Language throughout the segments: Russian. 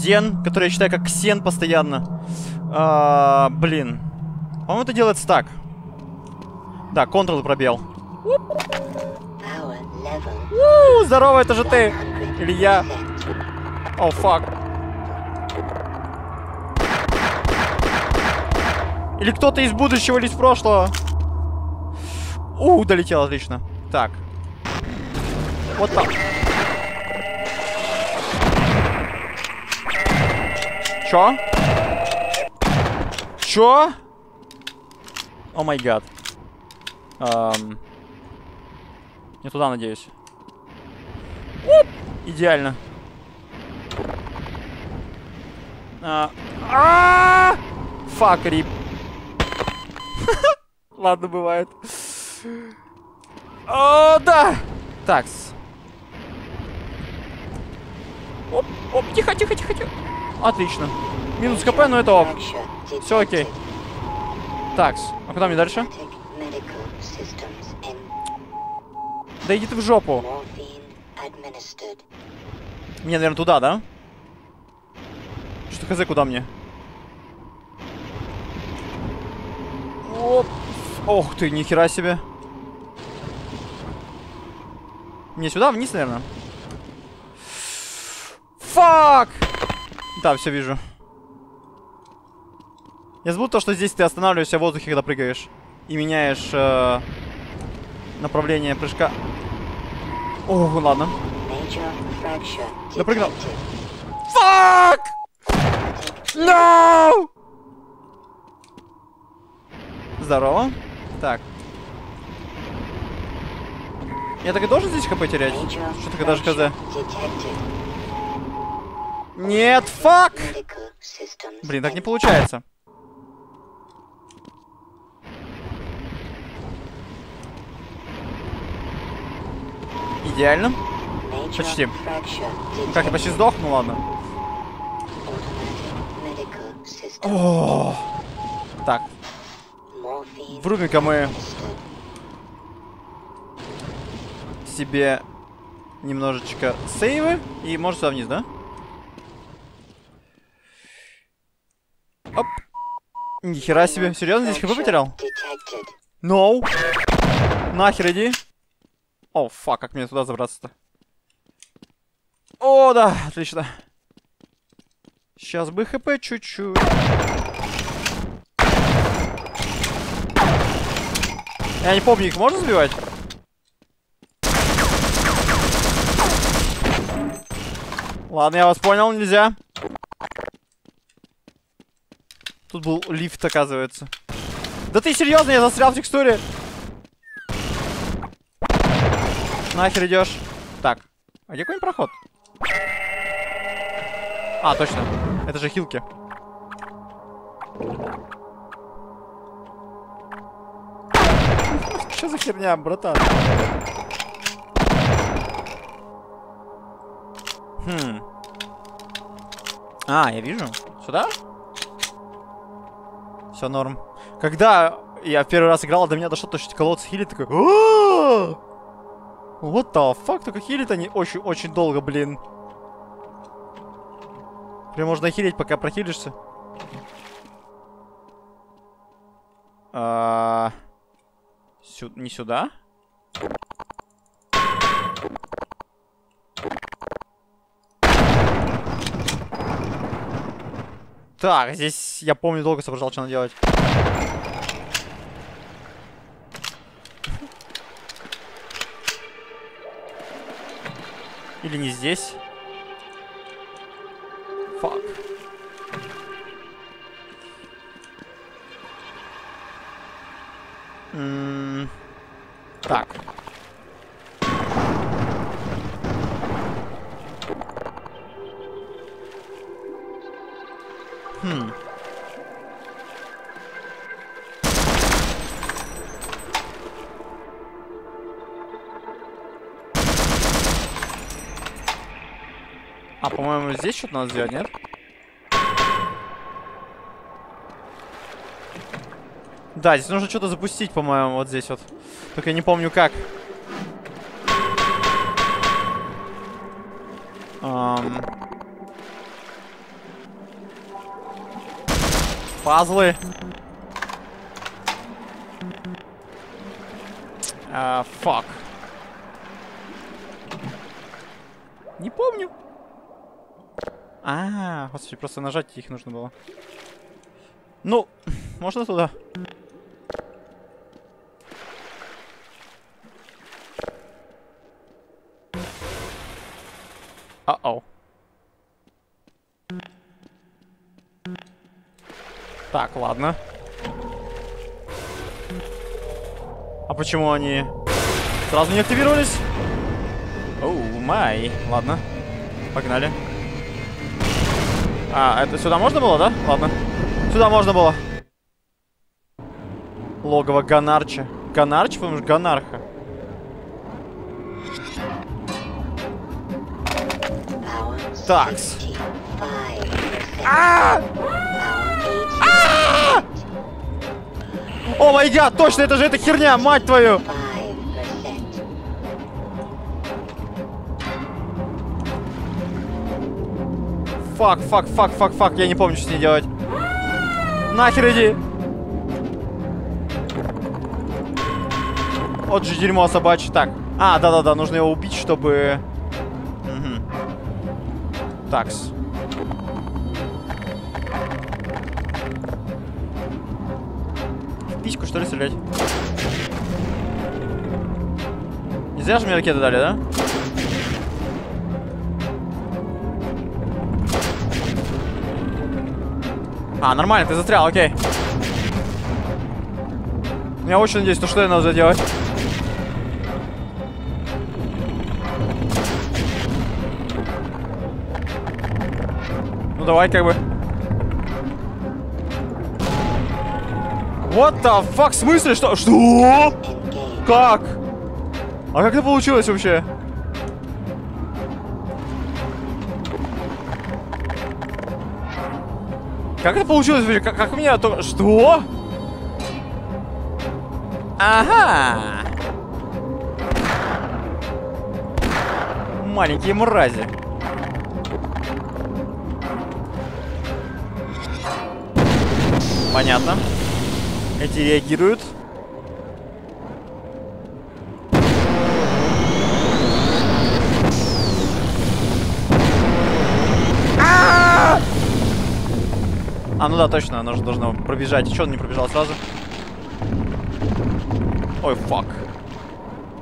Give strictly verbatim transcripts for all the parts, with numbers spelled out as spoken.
Xen, который я читаю как Xen постоянно. А, блин. По-моему, это делается так. Да, Ctrl пробел. У-у-у, здорово, это же ты. Или я. О, фак. Или кто-то из будущего, или из прошлого. У, долетел, отлично. Так. Вот так. Чё? Чё? О май гад. Не туда, надеюсь. Оп! Идеально. Фак, рип. Ладно, бывает. О, да! Такс. Оп, оп, тихо, тихо, тихо, тихо. Отлично. Минус КП, но это оп. Все окей. Такс. А куда мне дальше? Да иди ты в жопу. Мне, наверное, туда, да? Что хз, куда мне? Оп. Ох ты, нихера себе. Мне сюда, вниз, наверное. Фак! Да, все вижу. Я забыл то, что здесь ты останавливаешься в воздухе, когда прыгаешь. И меняешь э, направление прыжка. О, ладно. Допрыгнул. Фак! No! Здорово. Так. Я так и должен здесь ХП терять? Что-то когда же КЗ. Нет, фак! Блин, так не получается. Идеально. Почти. Как, я почти сдох? Ну ладно. О-о-о. Так. Врубим-ка мы себе немножечко сейвы. И может сюда вниз, да? Оп. Нихера себе. Серьезно, здесь ХП потерял? No. Нахер иди. О, oh, фак, как мне туда забраться-то? О, да, отлично. Сейчас бы ХП чуть-чуть. Я не помню, их можно сбивать? Ладно, я вас понял, нельзя. Тут был лифт, оказывается. Да ты серьезно, я застрял в текстуре. Нахер идешь. Так, а где какой-нибудь проход? А, точно. Это же хилки. Что за херня, братан? Хм. А, я вижу. Сюда? Все норм. Когда я в первый раз играл, до меня дошло то, что колодцы хилит, такой. What the fuck? Только хилит они очень-очень долго, блин. Прям можно хилить, пока прохилишься. А... Сю... Не сюда? Так, здесь, я помню, долго соображал, что надо делать. Или не здесь? Фак. М-м-м. Так. Хм. А, по-моему, здесь что-то надо сделать, нет? Да, здесь нужно что-то запустить, по-моему, вот здесь вот. Только я не помню, как. Эм... пазлы. А, фак. Не помню. А, господи, просто нажать их нужно было. Ну, можно туда? А-оу. Так, ладно. А почему они сразу не активировались? Оу, май. Ладно. Погнали. А, это сюда можно было, да? Ладно. Сюда можно было. Логово Гонарча. Гонарч, потому что Гонарха. Такс. О май гад, точно, это же эта херня, мать твою! Фак, фак, фак, фак, фак, я не помню, что с ней делать. Нахер иди! Вот же дерьмо собачье. Так. А, да-да-да, нужно его убить, чтобы... Угу. Такс. В письку, что ли, стрелять? Не зря же мне ракеты дали, да? А, нормально, ты застрял, окей. Я очень надеюсь, то что я надо делать. Ну давай, как бы. What the fuck, в смысле, что? Что? Как? А как это получилось вообще? Как это получилось? Как, как у меня то... Что? Ага! Маленькие мрази. Понятно. Эти реагируют. А, ну да, точно, она же должна пробежать. И что он не пробежал сразу? Ой, фак.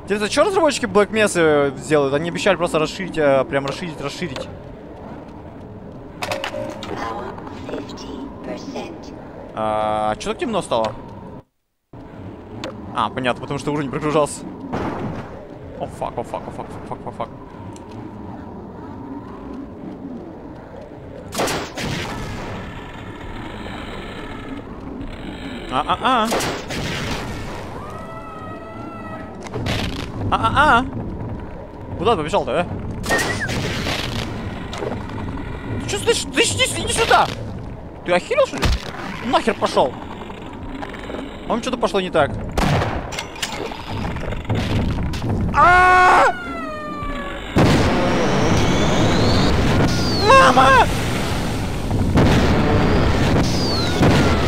Интересно, что разработчики Black Mesa сделают? Они обещали просто расширить, прям расширить, расширить. А, что так темно стало? А, понятно, потому что уровень прогружался. О, фак, о, фак, о, фак, о, фак, о, фак. А-а-а. А-а-а. Куда ты побежал-то, а? Ты что слышишь? Ты иди, иди сюда! Ты охерел, что ли? Нахер пошел! По-моему, что-то пошло не так. А-а-а! Мама!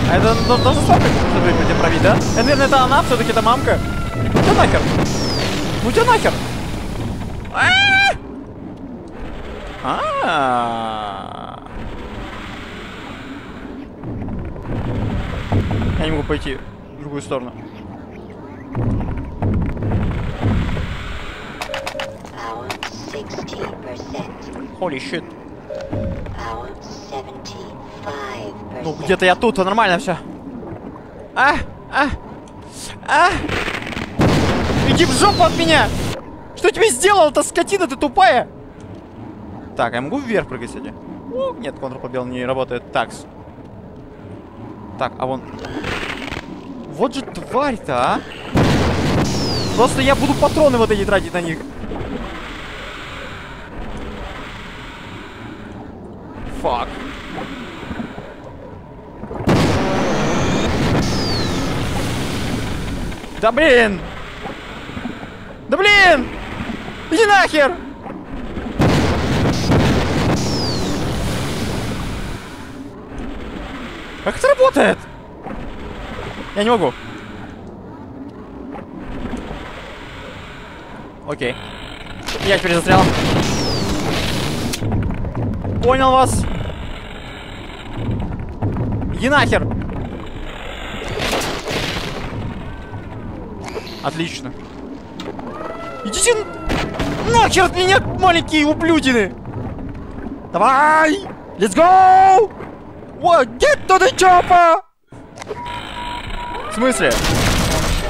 А это должен слабый, чтобы тебя провить, да? Это, наверное, это она, все-таки это мамка. Ну тебя нахер! Ну тебя нахер! А-а-а! Я не могу пойти в другую сторону. Holy shit! Ну, где-то я тут, а нормально все. А, а, а. Иди в жопу от меня! Что тебе сделал-то, скотина, ты тупая? Так, я могу вверх прыгать, кстати? О, нет, контрпобел не работает. Такс. Так, а вон... Вот же тварь-то, а! Просто я буду патроны вот эти тратить на них. Фак. Да блин! Да блин! Иди нахер! Как это работает? Я не могу. Окей. Я теперь застрял. Понял вас. Иди нахер. Отлично. Идите нахер от меня, маленькие ублюдины. Давай. Let's go. What? Get to the chopper. В смысле?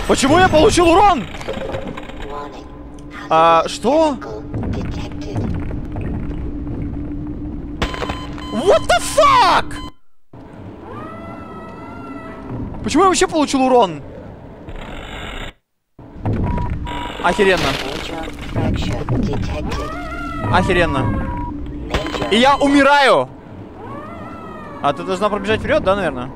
Почему я получил урон? А, что? What the fuck? Почему я вообще получил урон? Охеренно. Охеренно. И я умираю! А ты должна пробежать вперед, да, наверное?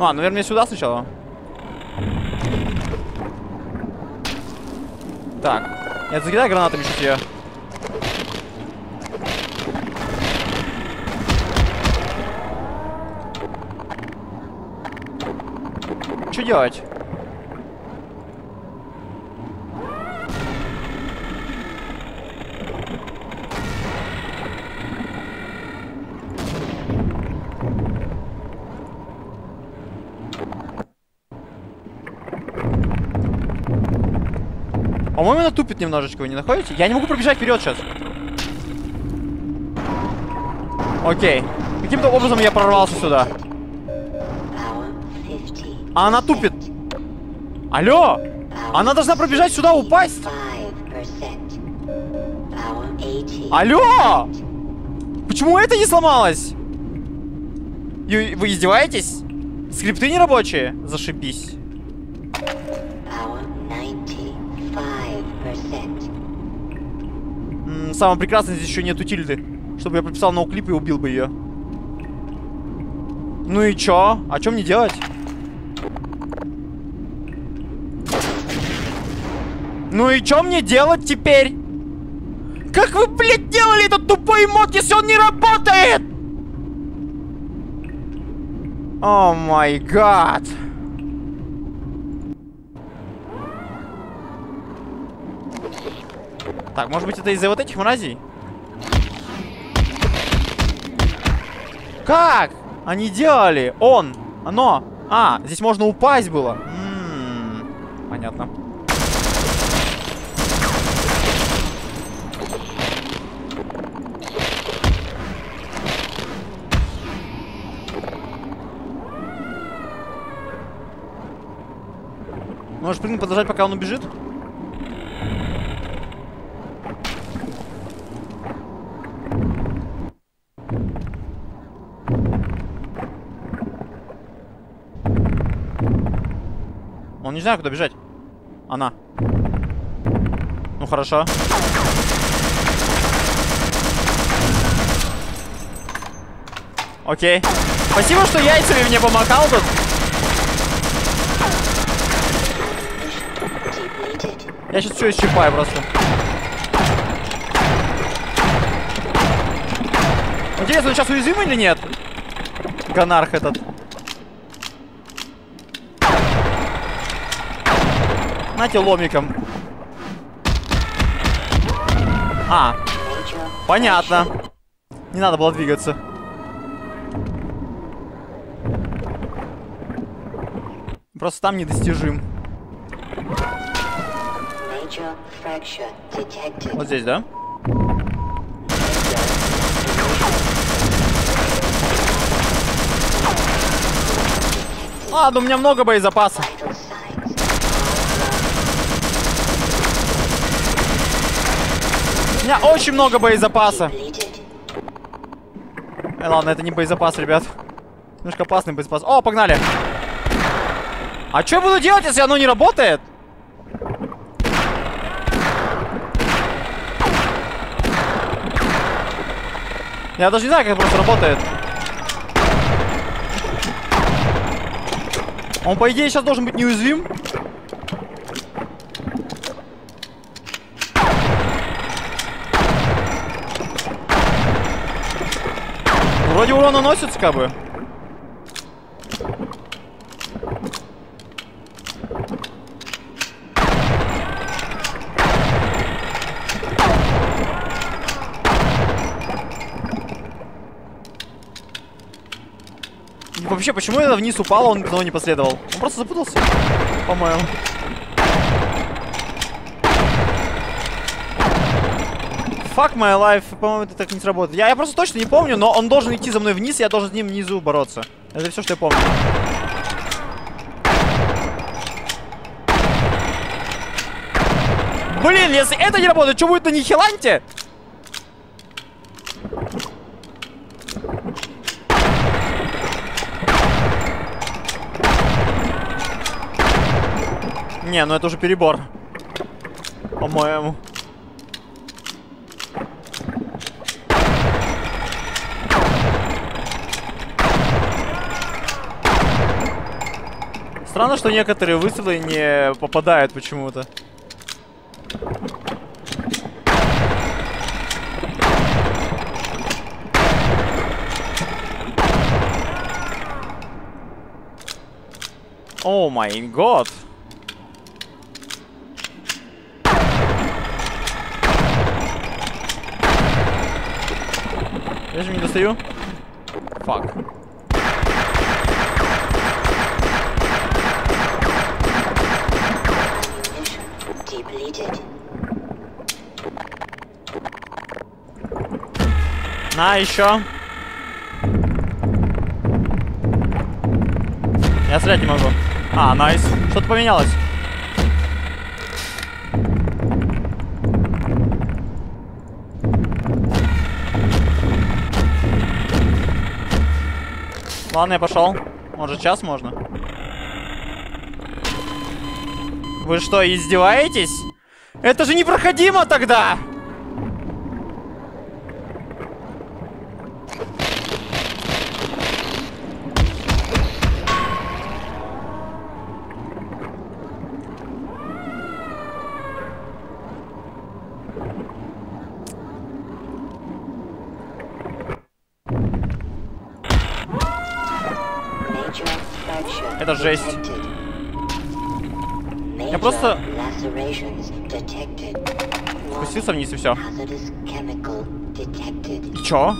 А, наверное, сюда сначала. Так. Я закидаю гранатами чуть ее. Что делать? По-моему, она тупит немножечко, вы не находите? Я не могу пробежать вперед сейчас. Окей. Каким-то образом я прорвался сюда. А она тупит. Алло! Она должна пробежать сюда, упасть! Алло! Почему это не сломалось? Вы издеваетесь? Скрипты нерабочие? Зашибись. Самое прекрасное, здесь еще нету тильды. Чтобы я прописал ноуклип и убил бы ее. Ну и чё? А чё мне делать? Ну и чё мне делать теперь? Как вы, блядь, делали этот тупой мод, если он не работает? О май гад. Так, может быть, это из-за вот этих мразей? Как они делали? Он, оно. А, здесь можно упасть было. М-м-м, понятно. Можешь, в принципе, подождать, пока он убежит? Он не знает, куда бежать. Она. Ну хорошо. Окей. Спасибо, что яйцами мне помогал тут. Я сейчас все исчипаю просто. Интересно, он сейчас уязвим или нет? Гонарх этот. Нате ломиком. А, понятно. Не надо было двигаться. Просто там недостижим. Вот здесь, да? Ладно, у меня много боезапаса. У меня очень много боезапаса. Э, ладно, это не боезапас, ребят. Немножко опасный боезапас. О, погнали. А что я буду делать, если оно не работает? Я даже не знаю, как это просто работает. Он, по идее, сейчас должен быть неуязвим. Вроде урон уносится, как бы. Вообще, почему это вниз упало, он не последовал? Он просто запутался, по-моему. Fuck my life, по-моему, это так не сработает. Я, я просто точно не помню, но он должен идти за мной вниз, и я должен с ним внизу бороться. Это все, что я помню. Блин, если это не работает, что будет на Нихиланте? Не, ну это уже перебор, по-моему. Странно, что некоторые выстрелы не попадают почему-то. О май год! Я же не достаю. Фак. На, еще. Я стрелять не могу. А, найс. Что-то поменялось. Ладно, я пошел. Может, час можно? Вы что, издеваетесь? Это же непроходимо тогда! Это жесть. Я просто спустился вниз и все. Чё?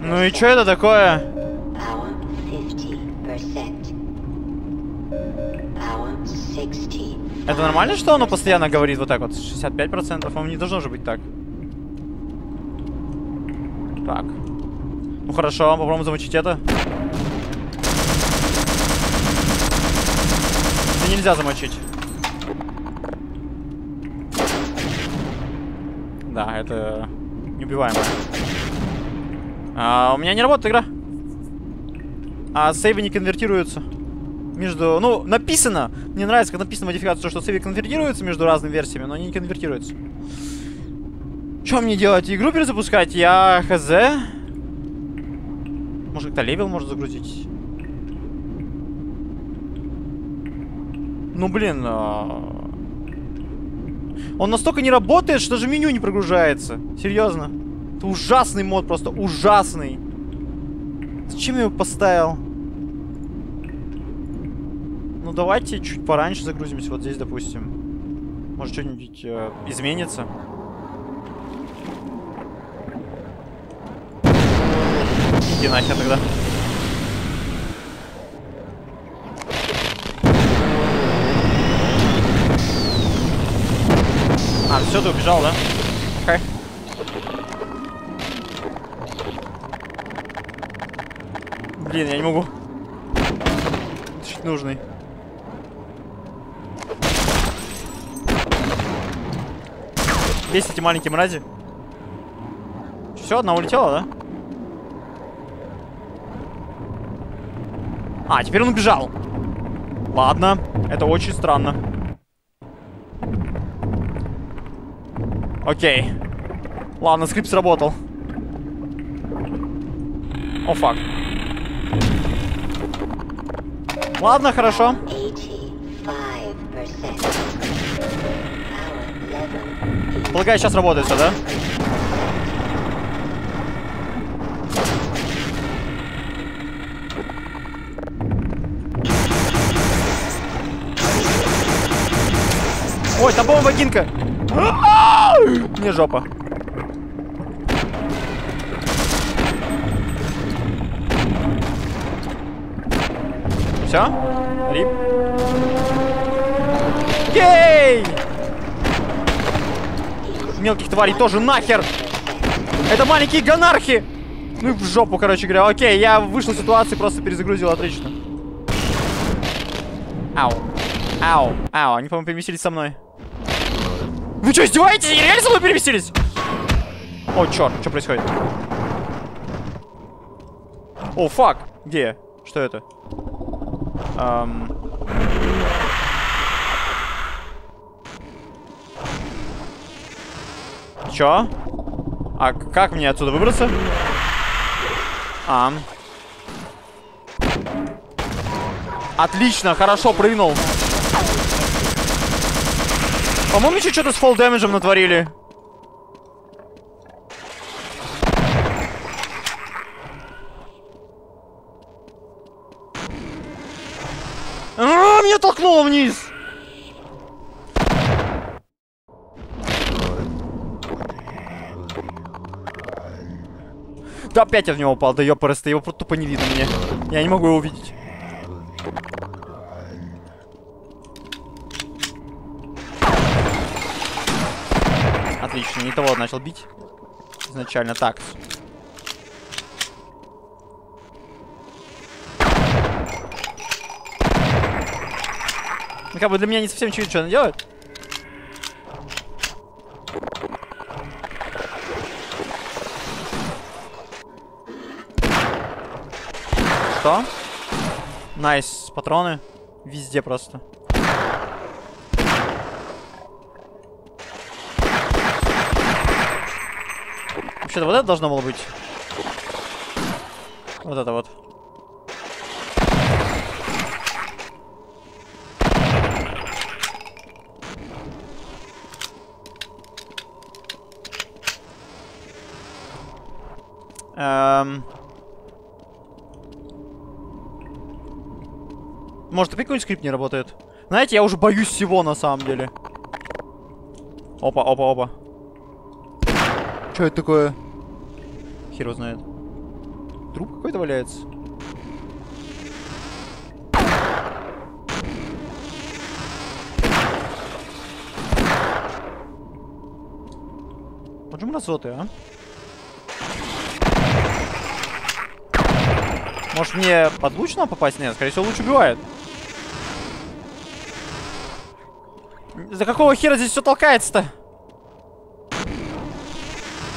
Ну и чё это такое? Это нормально, что оно постоянно говорит вот так вот? шестьдесят пять процентов, по-моему, не должно же быть так. Так. Ну хорошо, попробуем замочить это. Это нельзя замочить. Да, это неубиваемо. А, у меня не работает игра. А сейвы не конвертируются. Между... Ну, написано. Мне нравится, как написано модификация, что сейвы конвертируются между разными версиями, но они не конвертируются. Что мне делать? Игру перезапускать? Я хз. Может, как-то левел может загрузить? Ну, блин. Он настолько не работает, что даже меню не прогружается. Серьезно. Это ужасный мод, просто ужасный. Зачем я его поставил? Ну давайте чуть пораньше загрузимся, вот здесь, допустим. Может, что-нибудь э, изменится. Иди нахер тогда. А, все, ты убежал, да? Окей. Блин, я не могу. Чуть нужный. Здесь эти маленькие мрази. Все, одна улетела, да? А, теперь он убежал. Ладно, это очень странно. Окей. Ладно, скрипт сработал. О, фак. Ладно, хорошо. Полагаю, сейчас работает все, да? Ой, там бомба гинка. Мне жопа. Все? Рип. Ей! Мелких тварей тоже нахер! Это маленькие гонархи! Ну и в жопу, короче говоря. Окей, я вышел из ситуации, просто перезагрузил, отлично. Ау. Ау. Ау, они, по-моему, переместились со мной. Вы что, издеваетесь? Они реально со мной переместились? О, черт, что происходит? О, фак! Где я? Что это? Эм... Чё? А как мне отсюда выбраться? А. Отлично, хорошо прыгнул. По-моему, еще что-то с фолл дэмэджем натворили. А, меня толкнуло вниз! Да опять я в него упал, да ёпарасты, его просто тупо не видно мне. Я не могу его увидеть. Отлично, не того начал бить. Изначально так. Ну как бы для меня не совсем очевидно, что она делает. Что? Найс, патроны. Везде просто. Вообще-то вот это должно было быть. Вот это вот. Может, опять какой-нибудь скрипт не работает? Знаете, я уже боюсь всего на самом деле. Опа, опа, опа. Что это такое? Хер его знает. Труп какой-то валяется. Вот же мразоты, а? Может, мне под луч надо попасть? Нет, скорее всего, луч убивает. За какого хера здесь все толкается-то?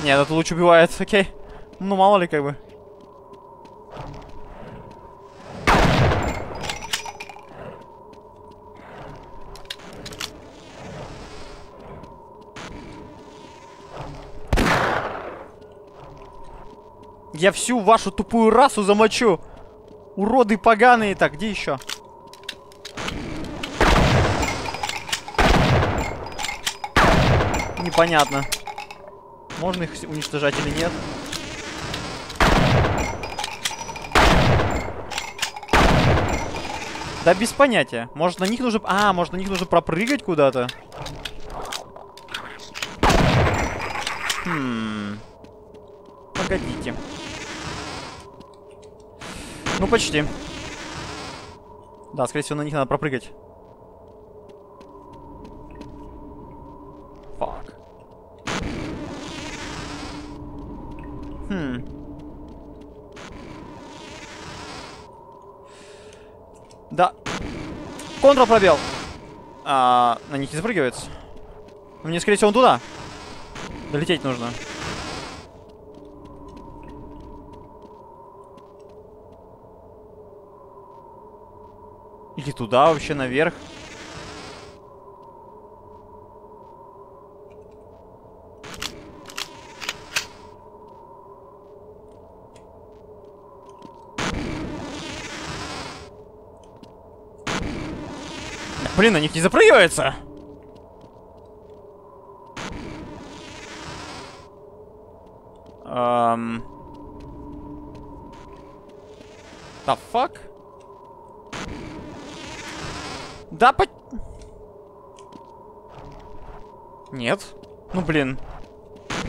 Нет, этот луч убивает, окей. Ну, мало ли, как бы. Я всю вашу тупую расу замочу. Уроды поганые. Так, где еще? Непонятно. Можно их уничтожать или нет? Да без понятия. Может, на них нужно... А, может, на них нужно пропрыгать куда-то? Хм... Погодите. Ну, почти. Да, скорее всего, на них надо пропрыгать. Фак. Хм. Да. Контрол пробел. А, на них не запрыгивается. Но мне, скорее всего, он туда. Долететь нужно. Или туда вообще, наверх. Блин, на них не запрыгивается. Um... The fuck? Да, по... Нет. Ну, блин.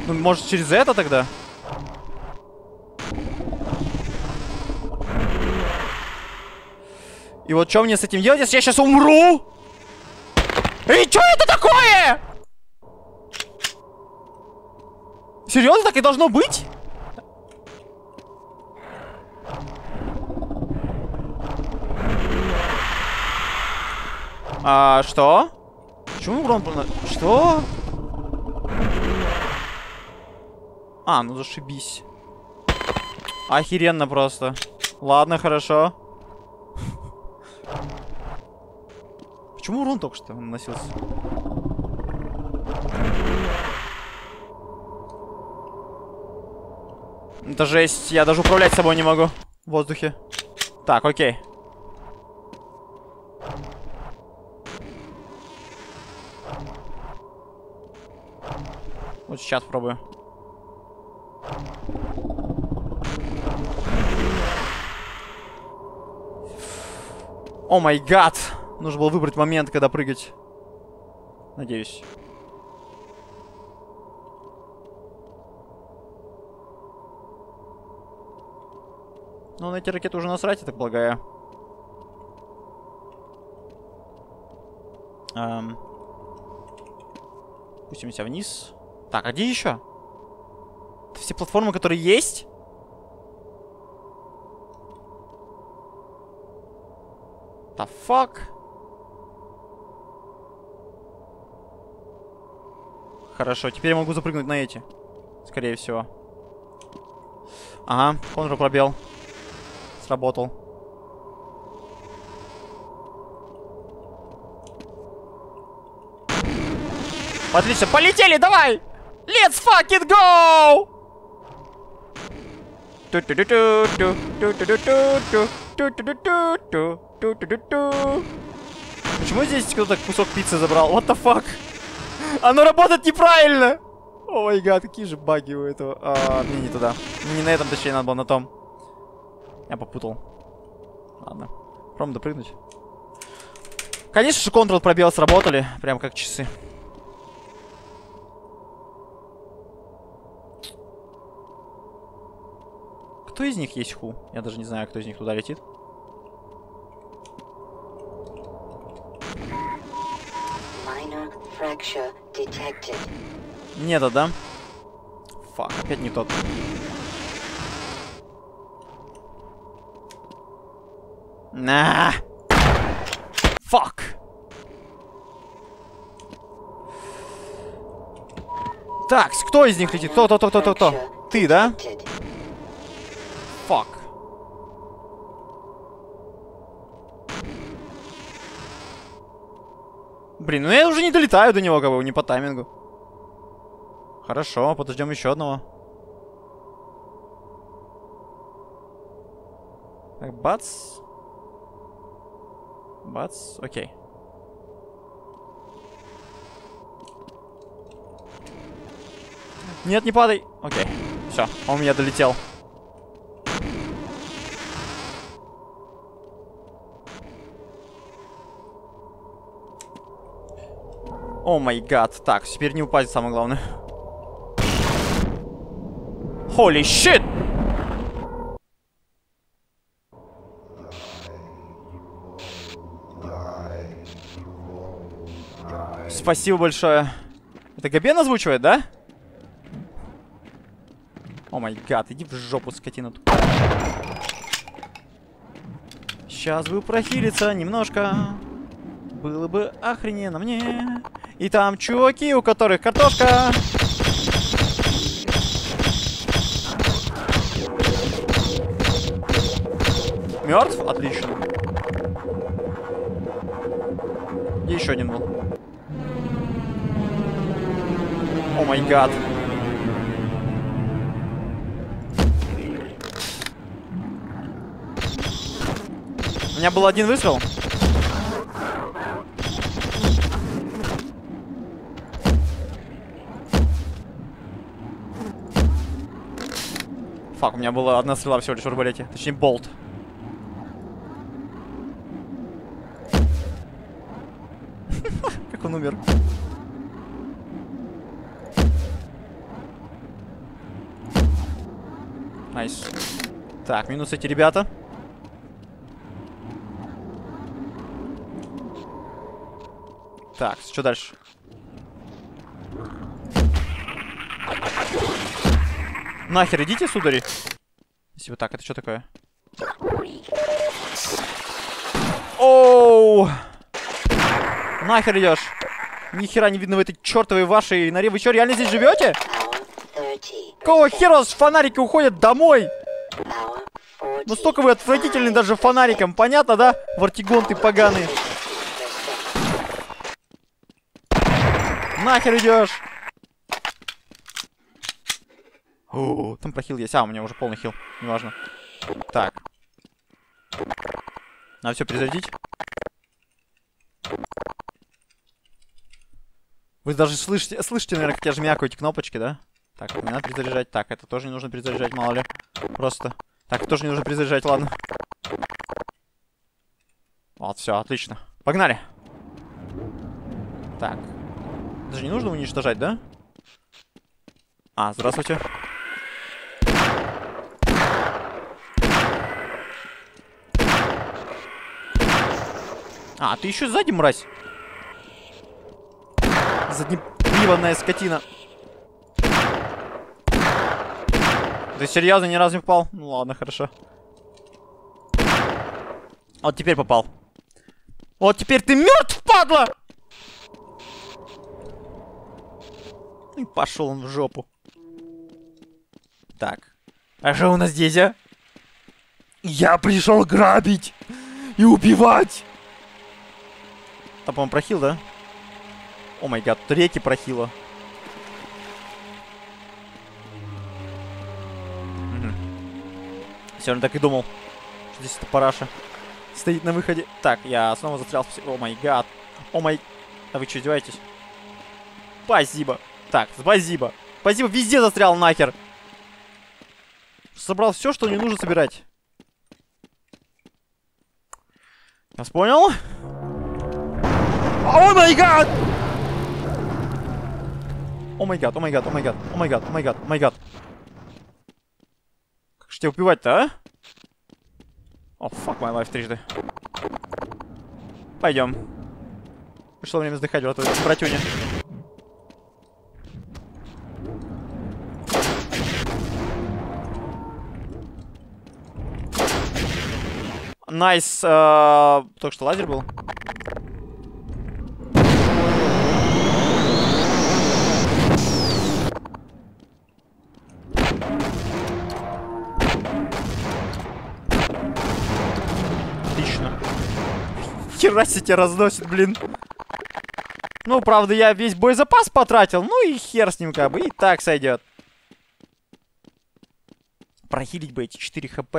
Ну, может, через это тогда? И вот что мне с этим делать, если я сейчас умру? И что это такое? Серьезно, так и должно быть? А, что? Почему урон был на... Что? А, ну зашибись. Охеренно просто. Ладно, хорошо. Почему урон только что наносился? Это жесть, я даже управлять собой не могу. В воздухе. Так, окей. Вот сейчас пробую. О май гад! Нужно было выбрать момент, когда прыгать. Надеюсь. Ну, на эти ракеты уже насрать, я так полагаю. Эм. Пустимся вниз. Так, а где еще? Это все платформы, которые есть? The fuck? Хорошо, теперь я могу запрыгнуть на эти. Скорее всего. Ага, контрпробел. Сработал. Отлично, полетели, давай! Let's fucking go! Почему здесь кто-то кусок пиццы забрал? What the fuck? Оно работает неправильно! О май гад, какие же баги у этого. А, не, не туда. Не на этом, точнее, надо было на том. Я попутал. Ладно. Пробуем допрыгнуть. Конечно же, контрол пробел сработали. Прям как часы. Кто из них есть ху? Я даже не знаю, кто из них туда летит. Нет, да, да? Фак, опять не тот. На! Фак! Так, кто из них летит? То, то, то, то, то, то. Ты, да? Фак. Блин, ну я уже не долетаю до него, как бы, не по таймингу. Хорошо, подождем еще одного. Так, бац. Бац, окей. Нет, не падай. Окей, все, он у меня долетел. О май гад. Так, теперь не упасть, самое главное. Holy shit! Спасибо большое. Это Габен озвучивает, да? О май гад, иди в жопу, скотина. Сейчас бы прохилиться немножко. Было бы охрененно мне. И там чуваки, у которых картошка. Мертв? Отлично. И еще один был. О май гад. У меня был один выстрел. Фак, у меня была одна стрела всего лишь в арбалете. Точнее, болт. Как он умер. Найс. Так, минус эти ребята. Так, что дальше? Нахер, идите, судари. Если вот так, это что такое? Оу! Нахер идешь? Нихера не видно в этой чертовой вашей норе. Вы что, реально здесь живете? Какого хера с фонарики уходят домой? Ну столько вы отвратительны даже фонариком, понятно, да? Вартигон ты поганый. Нахер идешь? О, там прохил есть. А, у меня уже полный хил. Неважно. Так. Надо все перезарядить. Вы даже слышите, слышите, наверное, как я жмякаю эти кнопочки, да? Так, не надо перезаряжать. Так, это тоже не нужно перезаряжать, мало ли. Просто. Так, тоже не нужно перезаряжать, ладно. Вот, все, отлично. Погнали. Так. Даже не нужно уничтожать, да? А, здравствуйте. А, ты еще сзади, мразь. Заднеприводная скотина. Ты серьезно ни разу не попал? Ну ладно, хорошо. Вот теперь попал. Вот теперь ты мертв, падла! И пошел он в жопу. Так. А что у нас здесь, а? Я пришел грабить и убивать! Там, по-моему, прохил, да? О май гад, третий прохила. Все равно так и думал, что здесь это параша стоит на выходе. Так, я снова застрял. О май гад. О май... А вы что, издеваетесь? Спасибо. Так, спасибо. Спасибо, везде застрял нахер. Собрал все, что не нужно собирать. Нас понял? О май гад! О май гад, о май гад, о май гад, о май гад, о май гад, о май гад. Как же тебя убивать-то, а? О, fuck my life трижды. Пойдем. Пришло время вздыхать в этой братюне. Найс, э -э, только что лазер был. Отлично. Хера себе тебя разносит, блин. Ну, правда, я весь боезапас потратил, ну и хер с ним как бы, и так сойдет. Прохилить бы эти четыре хп.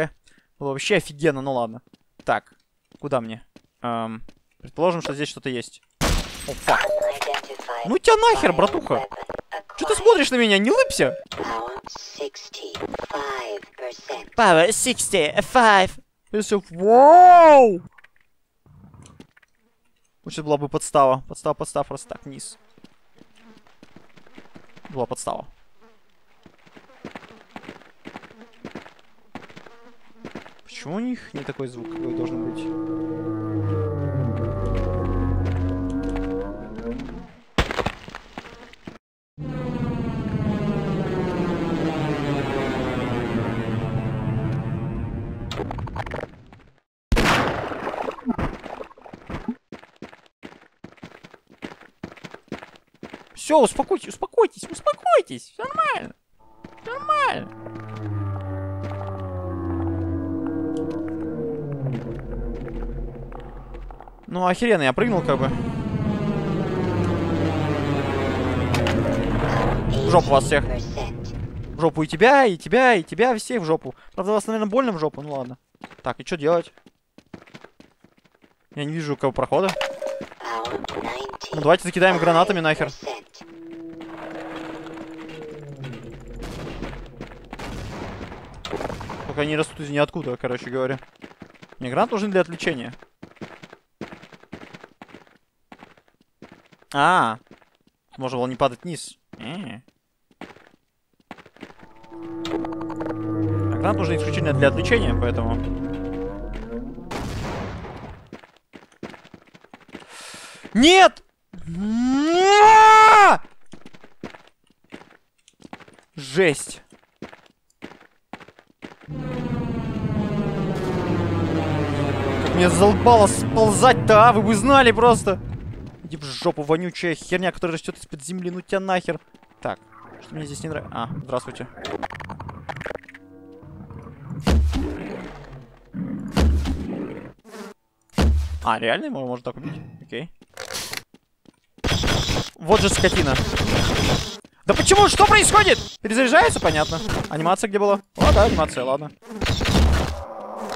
Было вообще офигенно, ну ладно. Так, куда мне? Эм, предположим, что здесь что-то есть. О, фак. Ну тебя нахер, братуха. Че ты смотришь на меня? Не лыбся. Power шестьдесят пять. Если... Вау! Лучше была бы подстава. Подстава, подстава, просто так, вниз. Была подстава. Почему у них не такой звук, какой должен быть? Все, успокойтесь, успокойтесь, успокойтесь, все нормально, нормально. Ну, охеренно, я прыгнул, как бы. В жопу вас всех. В жопу и тебя, и тебя, и тебя, всех в жопу. Правда, вас, наверное, больно в жопу, ну ладно. Так, и что делать? Я не вижу кого прохода. Ну, давайте закидаем гранатами нахер. Так, они растут из ниоткуда, короче говоря. Мне гранат нужен для отвлечения. А, можно было не падать вниз. А, гранат нужен исключительно для отвлечения, поэтому... Нет! Жесть! Как меня задолбало сползать-то, а? Вы бы знали просто! Иди в жопу, вонючая херня, которая растет из-под земли, ну тебя нахер! Так, что мне здесь не нравится? А, здравствуйте. А, реально его можно так убить? Окей. Вот же скотина. Да почему? Что происходит? Перезаряжается? Понятно. Анимация где была? О, да, анимация, ладно.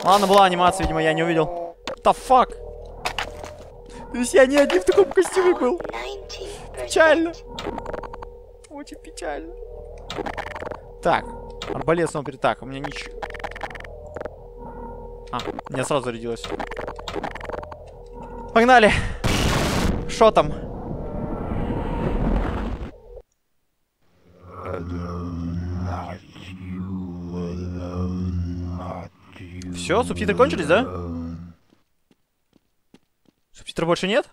Ладно, была анимация, видимо, я не увидел. What the fuck? То есть я не один в таком костюме был. Печально. Очень печально. Так. Арбалет снова перед... Так, у меня ничего... А, у меня сразу зарядилось. Погнали. Шо там? Все, субтитры кончились, да? Субтитров больше нет?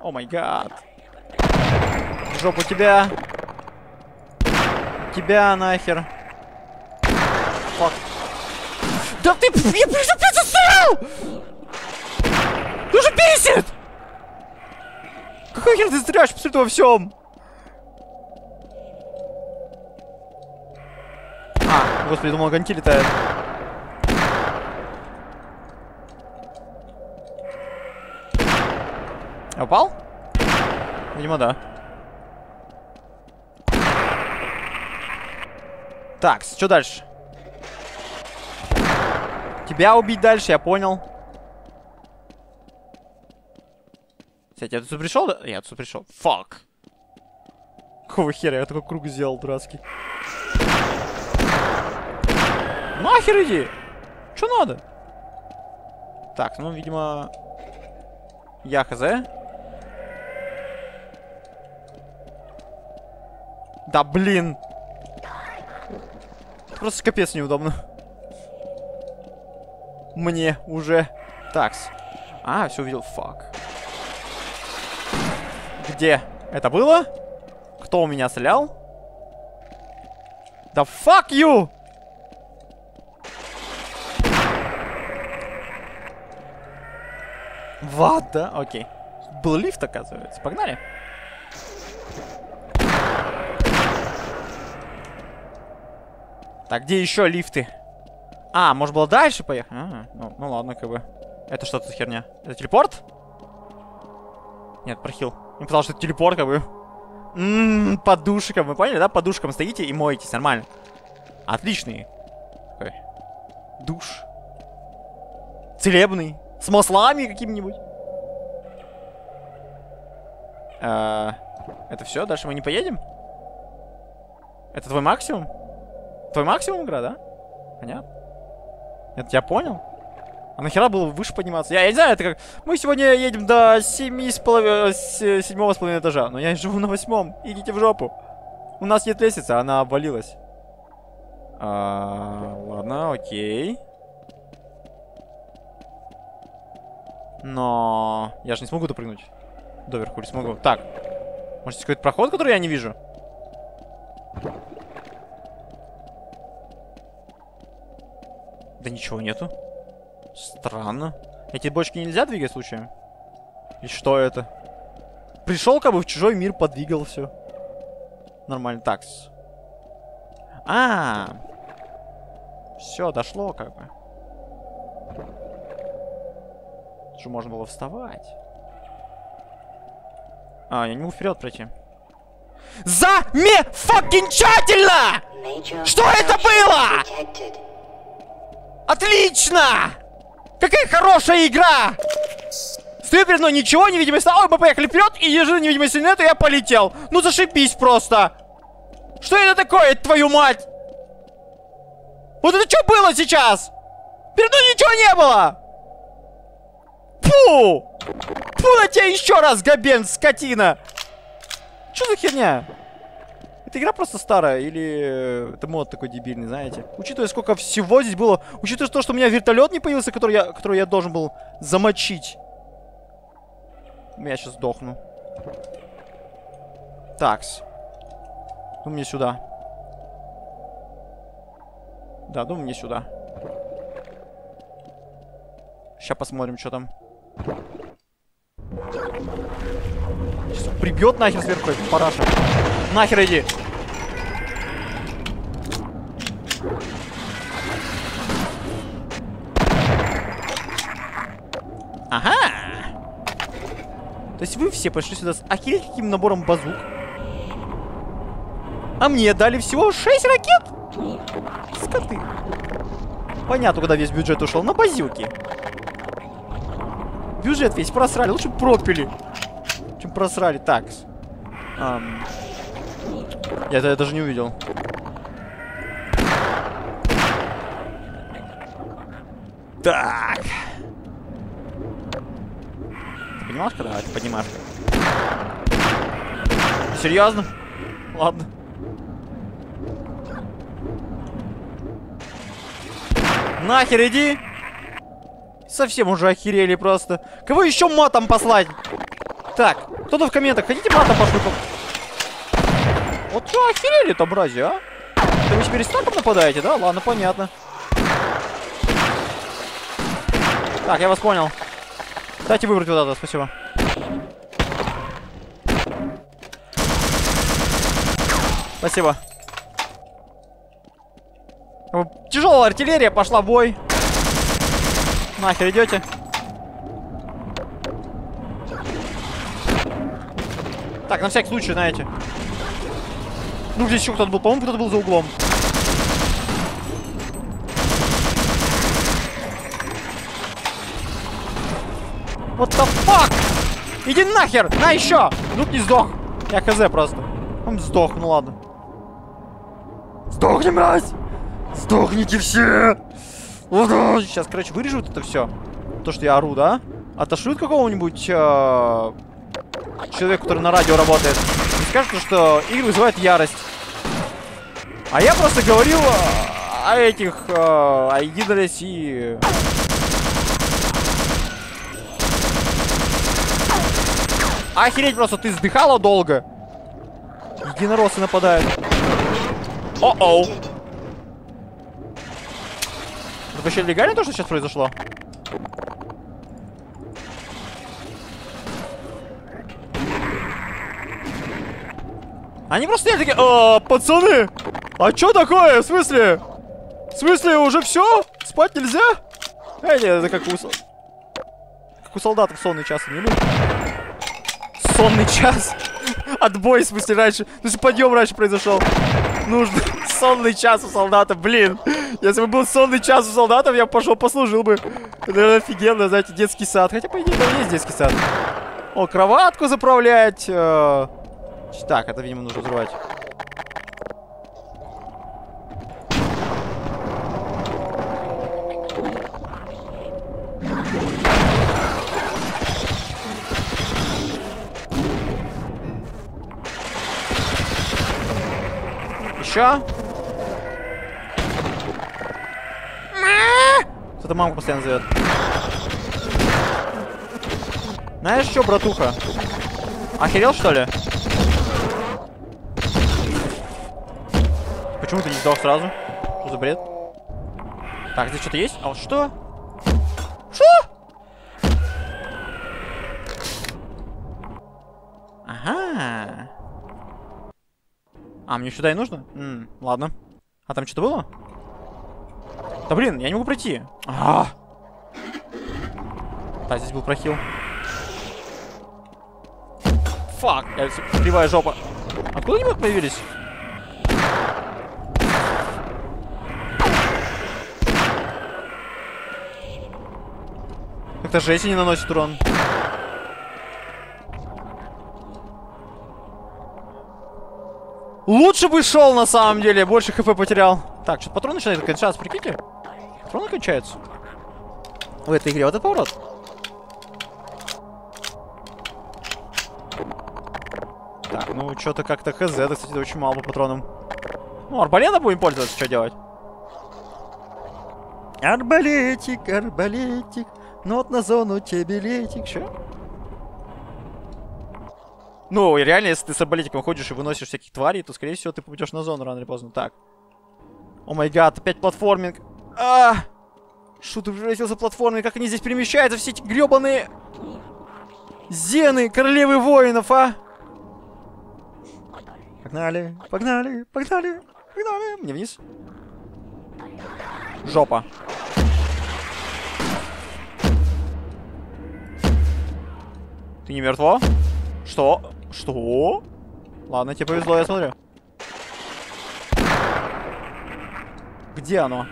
О май гад. Жопу тебя. Тебя нахер. Фак. Да ты... Я опять застрял! Ты уже бесит! Какой хер ты застряешь абсолютно во всем? Господи, думал, гонки летают. Я упал? Видимо, да. Так, что дальше? Тебя убить дальше, я понял. Кстати, я тут пришел, да? Я тут пришел. Фак. Какого хера? Я такой круг сделал, дурацкий. Нахер иди! Чё надо? Так, ну, видимо... Я хз. Да, блин! Просто капец неудобно. Мне уже. Такс. А, все увидел. Фак. Где это было? Кто у меня стрелял? Да fuck you! Вода, окей. Был лифт, оказывается. Погнали. Так, где еще лифты? А, может было дальше поехать? А, ну, ну ладно, как бы. Это что-то херня. Это телепорт? Нет, прохил. Не потому что это телепорт, как бы. Ммм, подушкам. Вы поняли, да? Подушкам стоите и моетесь, нормально. Отличный. Такой. Душ. Целебный. С маслами каким-нибудь. А, это все? Дальше мы не поедем? Это твой максимум? Твой максимум игра, да? Понятно. Это я понял. А нахера было выше подниматься? Я, я не знаю, это как... Мы сегодня едем до седьмого с половиной этажа. Но я живу на восьмом. Идите в жопу. У нас нет лестницы, она обвалилась. А, ладно, окей. Но... Я же не смогу допрыгнуть. Доверху не смогу. Так. Может, какой-то проход, который я не вижу? Да ничего нету. Странно. Эти бочки нельзя двигать, случаем? И что это? Пришел как бы в чужой мир, подвигал все. Нормально. Так. А, -а, -а. Все, дошло как бы. Что можно было вставать? А, я не могу вперед пройти. Замечательно! Что это было? Отлично! Какая хорошая игра! Стою перед мной, ничего невидимости. Ой, мы поехали вперед, и ежи невидимости нет, и я полетел. Ну зашибись просто. Что это такое, твою мать? Вот это что было сейчас? Перед ним ничего не было! Фу! Фу на тебя еще раз, Габен, скотина! Что за херня? Эта игра просто старая, или это мод такой дебильный, знаете? Учитывая, сколько всего здесь было, учитывая то, что у меня вертолет не появился, который я, который я должен был замочить. Я сейчас сдохну. Такс. Ну мне сюда. Да, ну мне сюда. Сейчас посмотрим, что там. Сейчас прибьет нахер сверху, параша. Нахер иди. Ага. То есть вы все пришли сюда с охереть каким набором базук. А мне дали всего шесть ракет? Скоты. Понятно, когда весь бюджет ушел на базюки. Бюджет весь просрали. Лучше пропили, чем просрали. Так. Эм... Я это даже не увидел. Так. Ты понимаешь, когда? Ты понимаешь. Серьезно? Ладно. Нахер иди! Совсем уже охерели просто. Кого еще матом послать? Так, кто-то в комментах. Хотите матом пошлю? Вот что охерели-то, брази, а? Это вы теперь с током нападаете, да? Ладно, понятно. Так, я вас понял. Дайте выбрать вот это, спасибо. Спасибо. Тяжелая артиллерия пошла в бой. Нахер идете? Так, на всякий случай, знаете. Ну, здесь еще кто-то был. По-моему, кто-то был за углом. What the fuck? Иди нахер! На еще! Ну, не сдох. Я хз просто. Он сдох, ну ладно. Сдохни, мразь! Сдохните все! Сейчас, короче, вырежут это все. То, что я ору, да? Отошлют какого-нибудь э -э человека, который на радио работает. И скажут, что игры вызывают ярость. А я просто говорил о, о этих... Э о Идолес и... Охереть просто, ты сдыхала долго? Единороссы нападают. О-оу. Вообще легально то, что сейчас произошло? Они просто не такие, а, пацаны, а чё такое? В смысле? В смысле уже все? Спать нельзя? Эй, нет, это как у, как у солдатов сонный час, не любят. Сонный час? Отбой, в смысле, раньше. Ну что, подъем раньше произошел. Нужно. Сонный час у солдата, блин. Если бы был сонный час у солдатов, я пошел послужил бы. Это офигенно, знаете, детский сад. Хотя, по идее, там есть детский сад. О, кроватку заправлять. Так, это, видимо, нужно взрывать. Еще. Кто-то мамку постоянно зовет. Знаешь что, братуха? Охерел, что ли? Почему ты не сдал сразу? Что за бред? Так, здесь что-то есть? А вот что? Что? Ага. А, мне сюда и нужно? М-м, ладно. А там что-то было? Да блин, я не могу пройти. А-а-а. Да, здесь был прохил. Фак, кривая жопа. Откуда они вот появились? Как-то жесть не наносит урон. Лучше бы шел, на самом деле. Больше хп потерял. Так, что-то патроны начинают кончаться, прикиньте. Патроны кончаются. В этой игре вот этот поворот. Так, ну что-то как-то хз. Это, кстати, очень мало по патронам. Ну, арбалетом будем пользоваться, что делать? Арбалетик, арбалетик. Нот на зону тебе билетик. Что? Ну, и реально, если ты с арбалетиком ходишь и выносишь всяких тварей, то, скорее всего, ты попадешь на зону рано или поздно. Так. О май гад, опять платформинг. А! Шут превратился платформинг. Как они здесь перемещаются, все эти гребаные Зены, королевы воинов, а? Погнали, погнали, погнали, погнали. Мне вниз. Жопа. Ты не мертва? Что? Что? Ладно, тебе повезло, я смотрю. Где оно?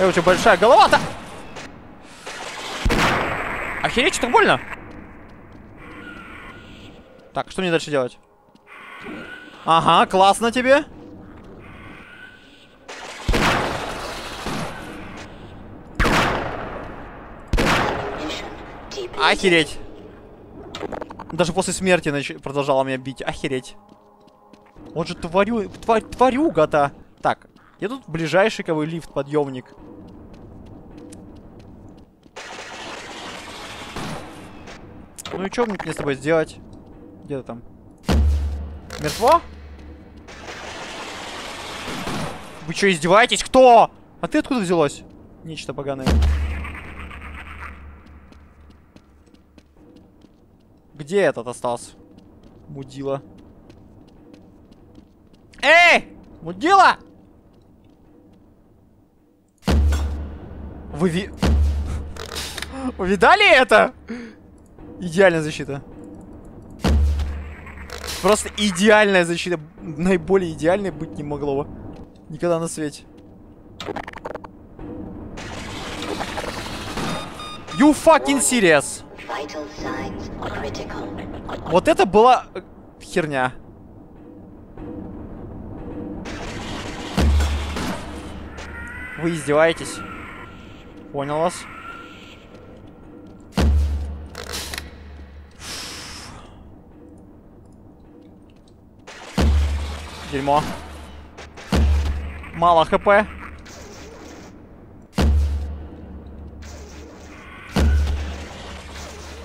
Эй, у тебя большая голова-то! Охереть, так больно! Так, что мне дальше делать? Ага, классно тебе! Охереть! Даже после смерти нач... продолжала меня бить. Охереть. Он же тварю... Тварь... тварюга-то. Так, где тут ближайший какой лифт, подъемник? Ну и что мне с тобой сделать? Где-то там. Мертво? Вы что, издеваетесь? Кто? А ты откуда взялось? Нечто поганое. Где этот остался? Мудила. Эй! Мудила! Вы ви... Вы видали это? Идеальная защита. Просто идеальная защита. Наиболее идеальной быть не могло бы. Никогда на свете. You fucking serious? Вот это была херня. Вы издеваетесь? Понял вас. Дерьмо. Мало хп.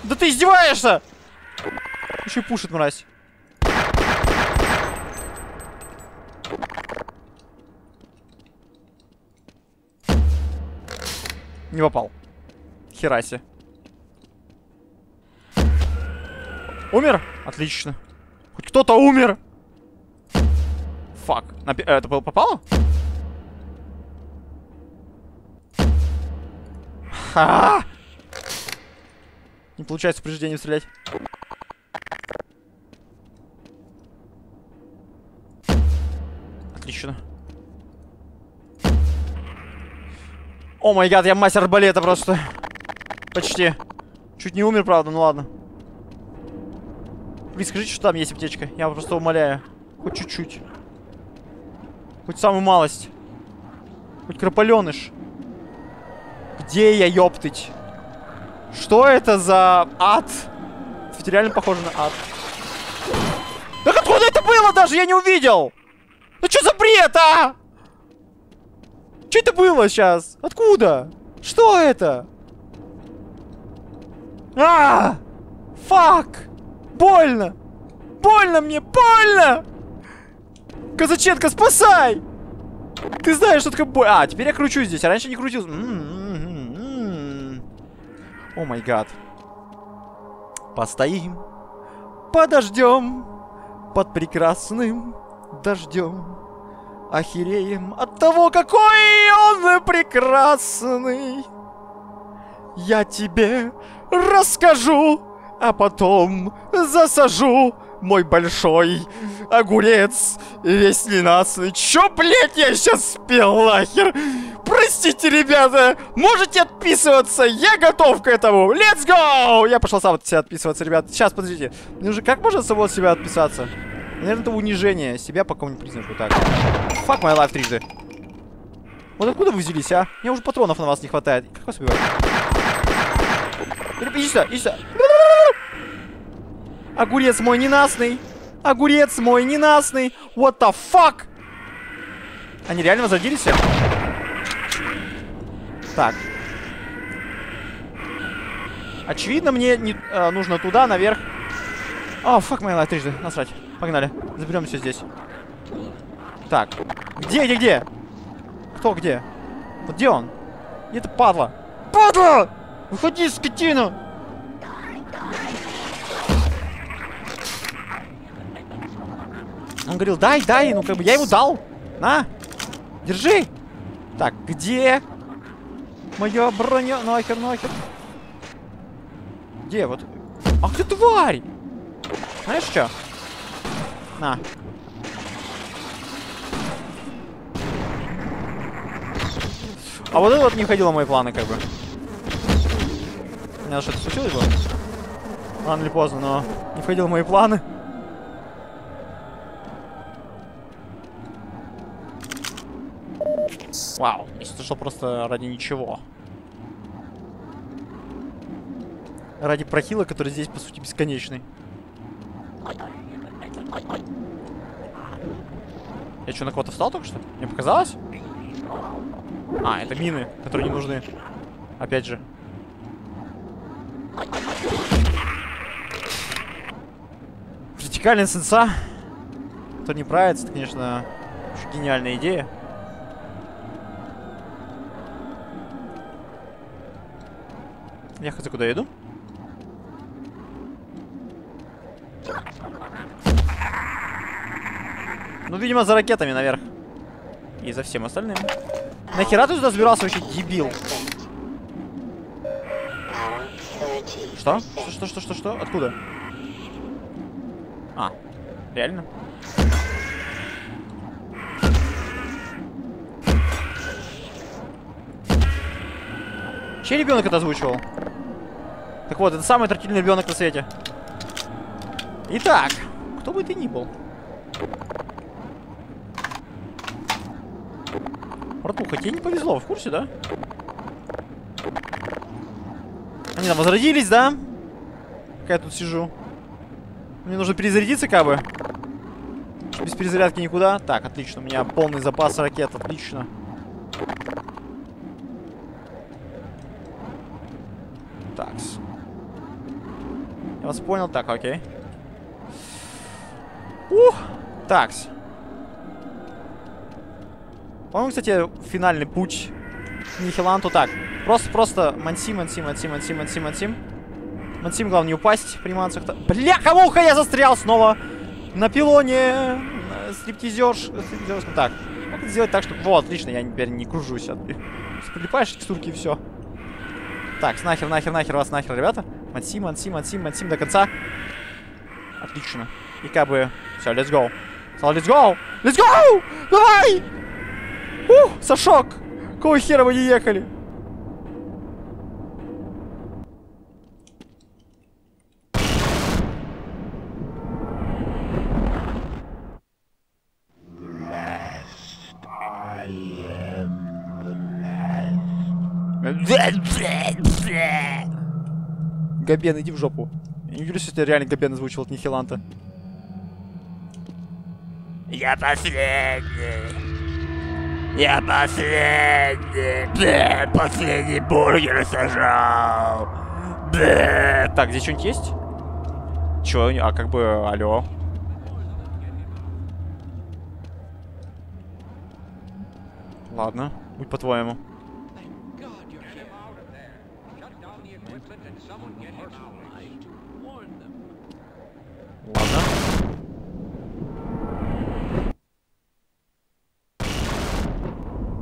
Да ты издеваешься! Еще и пушит, мразь. Не попал. Хераси. Умер? Отлично. Хоть кто-то умер! Фак. Напи- это было попало? Ха-ха-ха! Не получается повреждением стрелять. Отлично. О май гад, я мастер арбалета просто. Почти. Чуть не умер, правда, ну ладно. Блин, скажите, что там есть аптечка. Я просто умоляю. Хоть чуть-чуть. Хоть самую малость. Хоть крапаленыш. Где я, ёптыть? Что это за ад? Это реально похоже на ад. Да откуда это было даже? Я не увидел! Ну что за бред, а? Что это было сейчас? Откуда? Что это? А! Фак! Больно! Больно мне! Больно! Казаченко, спасай! Ты знаешь, что такое боль... А, теперь я кручу здесь, а раньше не крутил. О май гад. Постоим, подождем, под прекрасным дождем. Охереем от того, какой он прекрасный. Я тебе расскажу, а потом засажу мой большой огурец, весь ненасытный. Чё, блядь, я сейчас спел, нахер? Простите, ребята, можете отписываться, я готов к этому. Let's go! Я пошел сам от себя отписываться, ребят. Сейчас, подождите. Мне уже как можно самого от себя отписаться? Наверное, это унижение себя по какому-нибудь признаку. Так. Fuck my life трижды. Вот откуда вы взялись, а? Мне уже патронов на вас не хватает. Как вас убивать? Иди сюда, иди сюда. Огурец мой ненастный. Огурец мой ненастный. What the fuck? Они реально возродились все? Так. Очевидно, мне не, э, нужно туда, наверх. О, fuck my life трижды. Насрать. Погнали. Заберем все здесь. Так. Где, где, где? Кто где? Вот где он? Где ты, падла? Падла! Выходи, скотина! Он говорил, дай, дай. Ну, как бы я ему дал. На! Держи! Так, где? Моя броня. Нахер, нахер. Где вот? Ах ты, тварь! Знаешь что? На. А вот это вот не входило в мои планы, как бы. У меня что-то случилось было? Рано или поздно, но не входило в мои планы. Вау, если что, просто ради ничего. Ради прохила, который здесь, по сути, бесконечный. Я что, на кого-то встал только что? Мне показалось? А, это мины, которые не нужны. Опять же. Вертикальные сенса. Кто не правится, это, конечно, гениальная идея. Я хотя куда иду? Ну, видимо, за ракетами наверх. И за всем остальным. Нахера ты сюда забирался, вообще дебил? Что? Что, что, что, что, что? Откуда? А, реально? Чей ребенок это озвучивал? Так вот, это самый отвратительный ребенок на свете. Итак, кто бы ты ни был. Братуха, тебе не повезло, в курсе, да? Они там возродились, да? Как я тут сижу. Мне нужно перезарядиться, как бы. Без перезарядки никуда. Так, отлично, у меня полный запас ракет, отлично. Такс. Я вас понял, так, окей. Ух, такс. По-моему, кстати, финальный путь к Нихиланту. Так, просто, просто мансим, мансим, мансим, мансим, мансим, мансим. Мансим, главное, не упасть при мансах. Бля, кому-ка я застрял снова на пилоне. Стриптизер. Так, как сделать так, чтобы... Вот, отлично, я теперь не кружусь. Прилипаешь к стурке и все. Так, нахер, нахер, нахер вас, нахер, ребята. Мансим, мансим, мансим, мансим до конца. Отлично. И как бы... Все, let's go. So, let's go. Let's go! Давай! Ух, Сашок! Какого хера вы не ехали? Габен, иди в жопу. Я не верю, что это реально Габен озвучил от Нихиланта. Я последний. Я последний, бэ, последний бургер сожрал. Бэ. Так, здесь что-нибудь есть? Чё, а как бы, алло. Ладно, будь по-твоему. Ладно.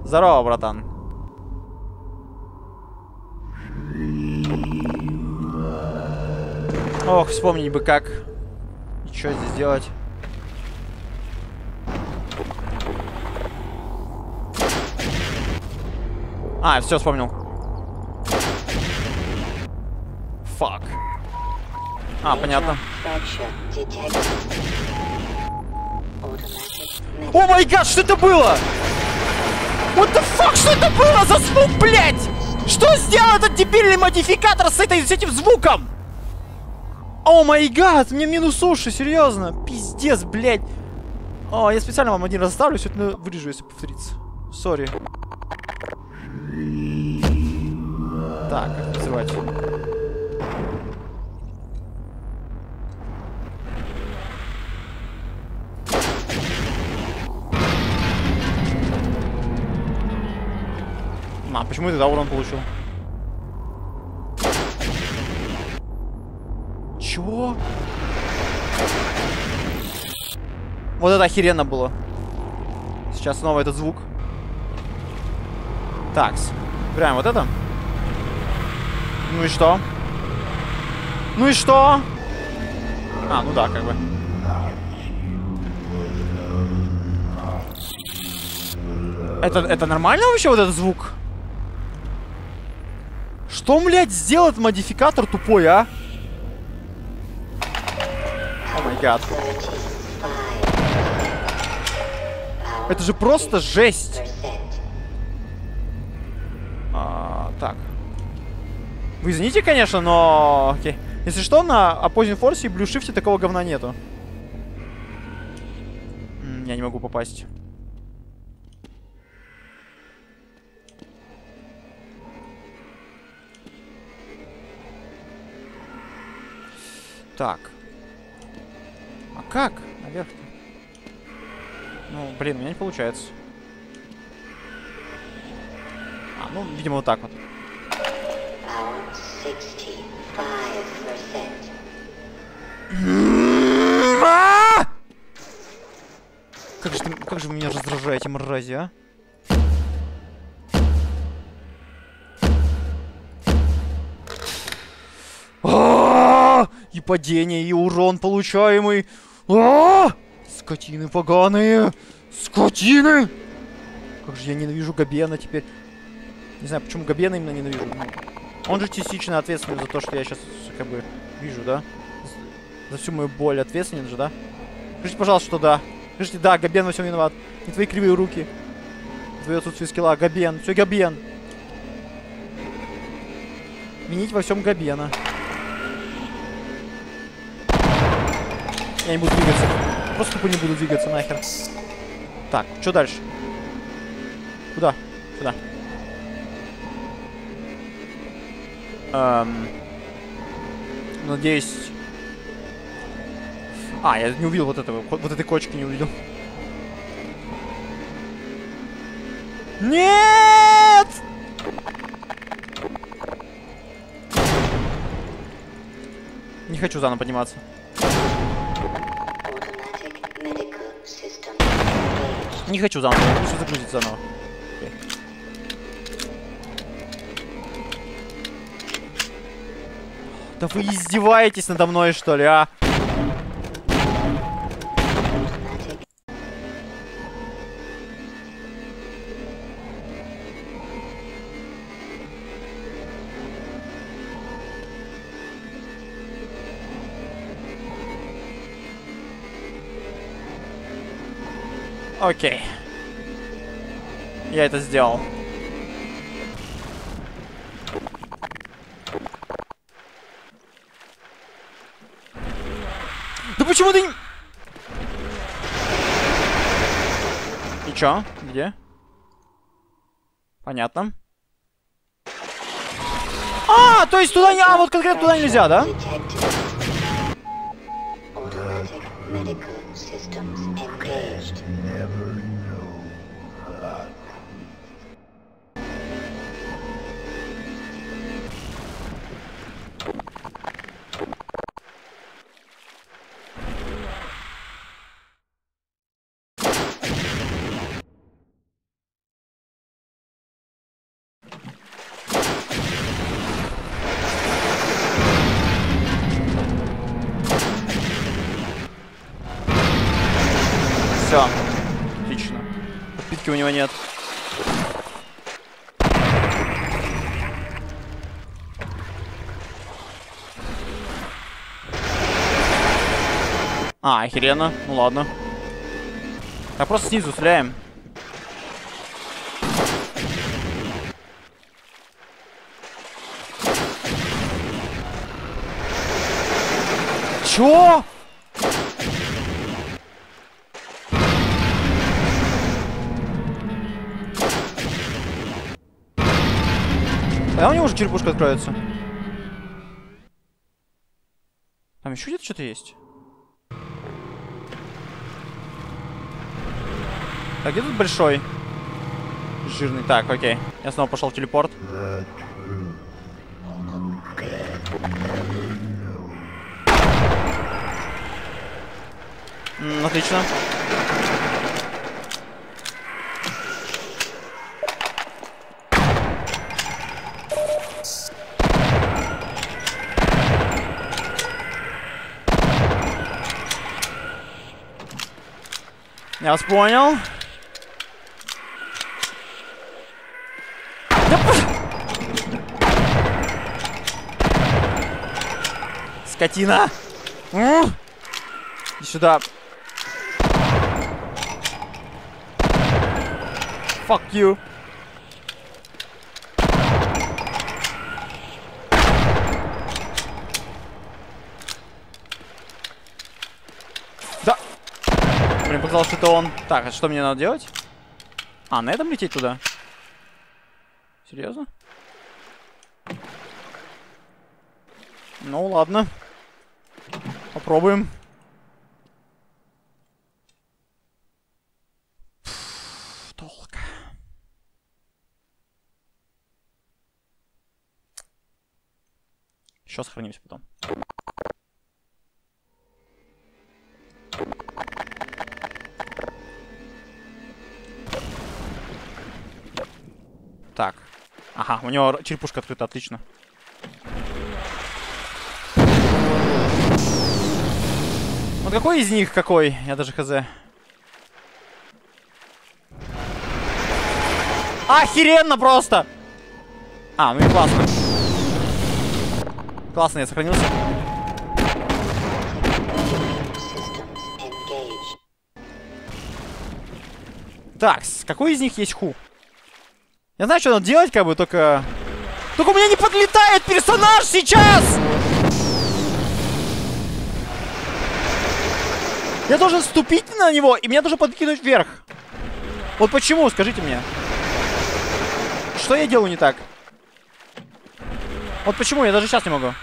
Здорово, братан. Ох, вспомнить бы как. И Что здесь делать? А, все вспомнил. Фак. А, понятно. О май гад, что это было? What the fuck, что это было за звук, блядь? Что сделал этот дебильный модификатор с, этой, с этим звуком? О май гад, мне минус уши, серьезно. Пиздец, блядь. О, я специально вам один раз ставлю, все это вырежу, если повторится. Сори. Так, как называть? А, почему ты урон получил? Чего? Вот это охеренно было. Сейчас снова этот звук. Такс. Прям вот это. Ну и что? Ну и что? А, ну да, как бы. Это, это нормально вообще, вот этот звук? Что, блядь, сделает модификатор тупой, а? О май гад. Это же просто жесть. А, так. Вы извините, конечно, но... Окей. Если что, на Opposing Force и Blue Shift такого говна нету. М-м, я не могу попасть. Так. А как? Наверх-то. Ну, блин, у меня не получается. А, ну, видимо, вот так вот. Как же, как же вы меня раздражаете, мрази, а? И падение, и урон получаемый. А-а-а! Скотины поганые! Скотины! Как же я ненавижу Габена теперь. Не знаю, почему Габена именно ненавижу. Он же частично ответственен за то, что я сейчас как бы вижу, да? За всю мою боль ответственен же, да? Скажите, пожалуйста, что да. Скажите, да, Габен во всем виноват. И твои кривые руки. Твои отсутствие скилла. Габен. Все, Габен. Винить во всем Габена. Я не буду двигаться. Просто тупо не буду двигаться нахер. Так, что дальше? Куда? Куда? Эм... Надеюсь... А, я не увидел вот этого. Вот этой кочки не увидел. Нет! Не хочу заново подниматься. Не хочу заново, хочу загрузить заново. Окей. Да вы издеваетесь надо мной, что ли, а? Окей. Я это сделал. Да почему ты не... И чё? Где? Понятно. А, то есть туда не... А, вот конкретно туда нельзя, да? Все. Отлично. Подпитки у него нет. А, охеренно. Ну ладно. А просто снизу стреляем. Чё? А у него уже черепушка откроется. Там еще где-то что-то есть. А где тут большой? Жирный. Так, окей. Я снова пошел в телепорт. М-м, отлично. Я вас понял. Скотина! Иди сюда. Fuck you. Да. Блин, показалось, что это он. Так, а что мне надо делать? А, на этом лететь туда? Серьезно? Ну, ладно. Попробуем. Фу, долго. Еще сохранимся потом. Так. Ага, у него черепушка открыта, отлично. Вот какой из них какой? Я даже хз. Охеренно просто! А, ну и классно. Классно, я сохранился. Так, какой из них есть ху? Я знаю, что надо делать, как бы, только... Только у меня не подлетает персонаж сейчас! Я должен ступить на него, и меня должен подкинуть вверх. Вот почему, скажите мне. Что я делаю не так? Вот почему, я даже сейчас не могу.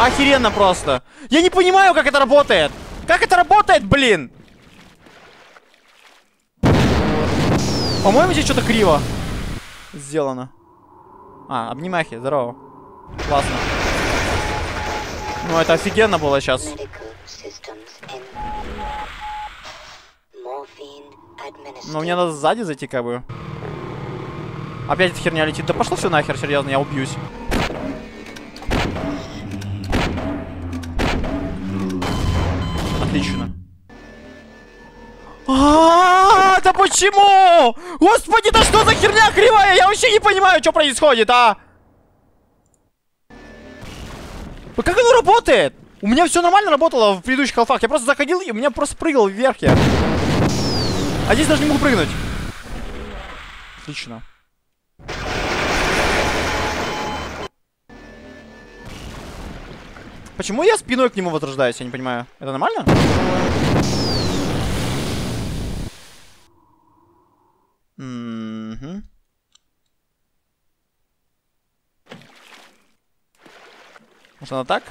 Охеренно просто. Я не понимаю, как это работает. Как это работает, блин? По-моему, здесь что-то криво сделано. А, обнимахи, здорово. Классно. Ну, это офигенно было сейчас. Но мне надо сзади зайти, как бы. Опять эта херня летит. Да пошло все нахер, серьезно, я убьюсь. Отлично. А-а-а, да почему? Господи, да что за херня кривая? Я вообще не понимаю, что происходит, а? Как оно работает? У меня все нормально работало в предыдущих халфах. Я просто заходил, и у меня просто прыгал вверх я. А здесь даже не могу прыгнуть. Отлично. Почему я спиной к нему возрождаюсь, я не понимаю. Это нормально? М-м-м. Может, она так?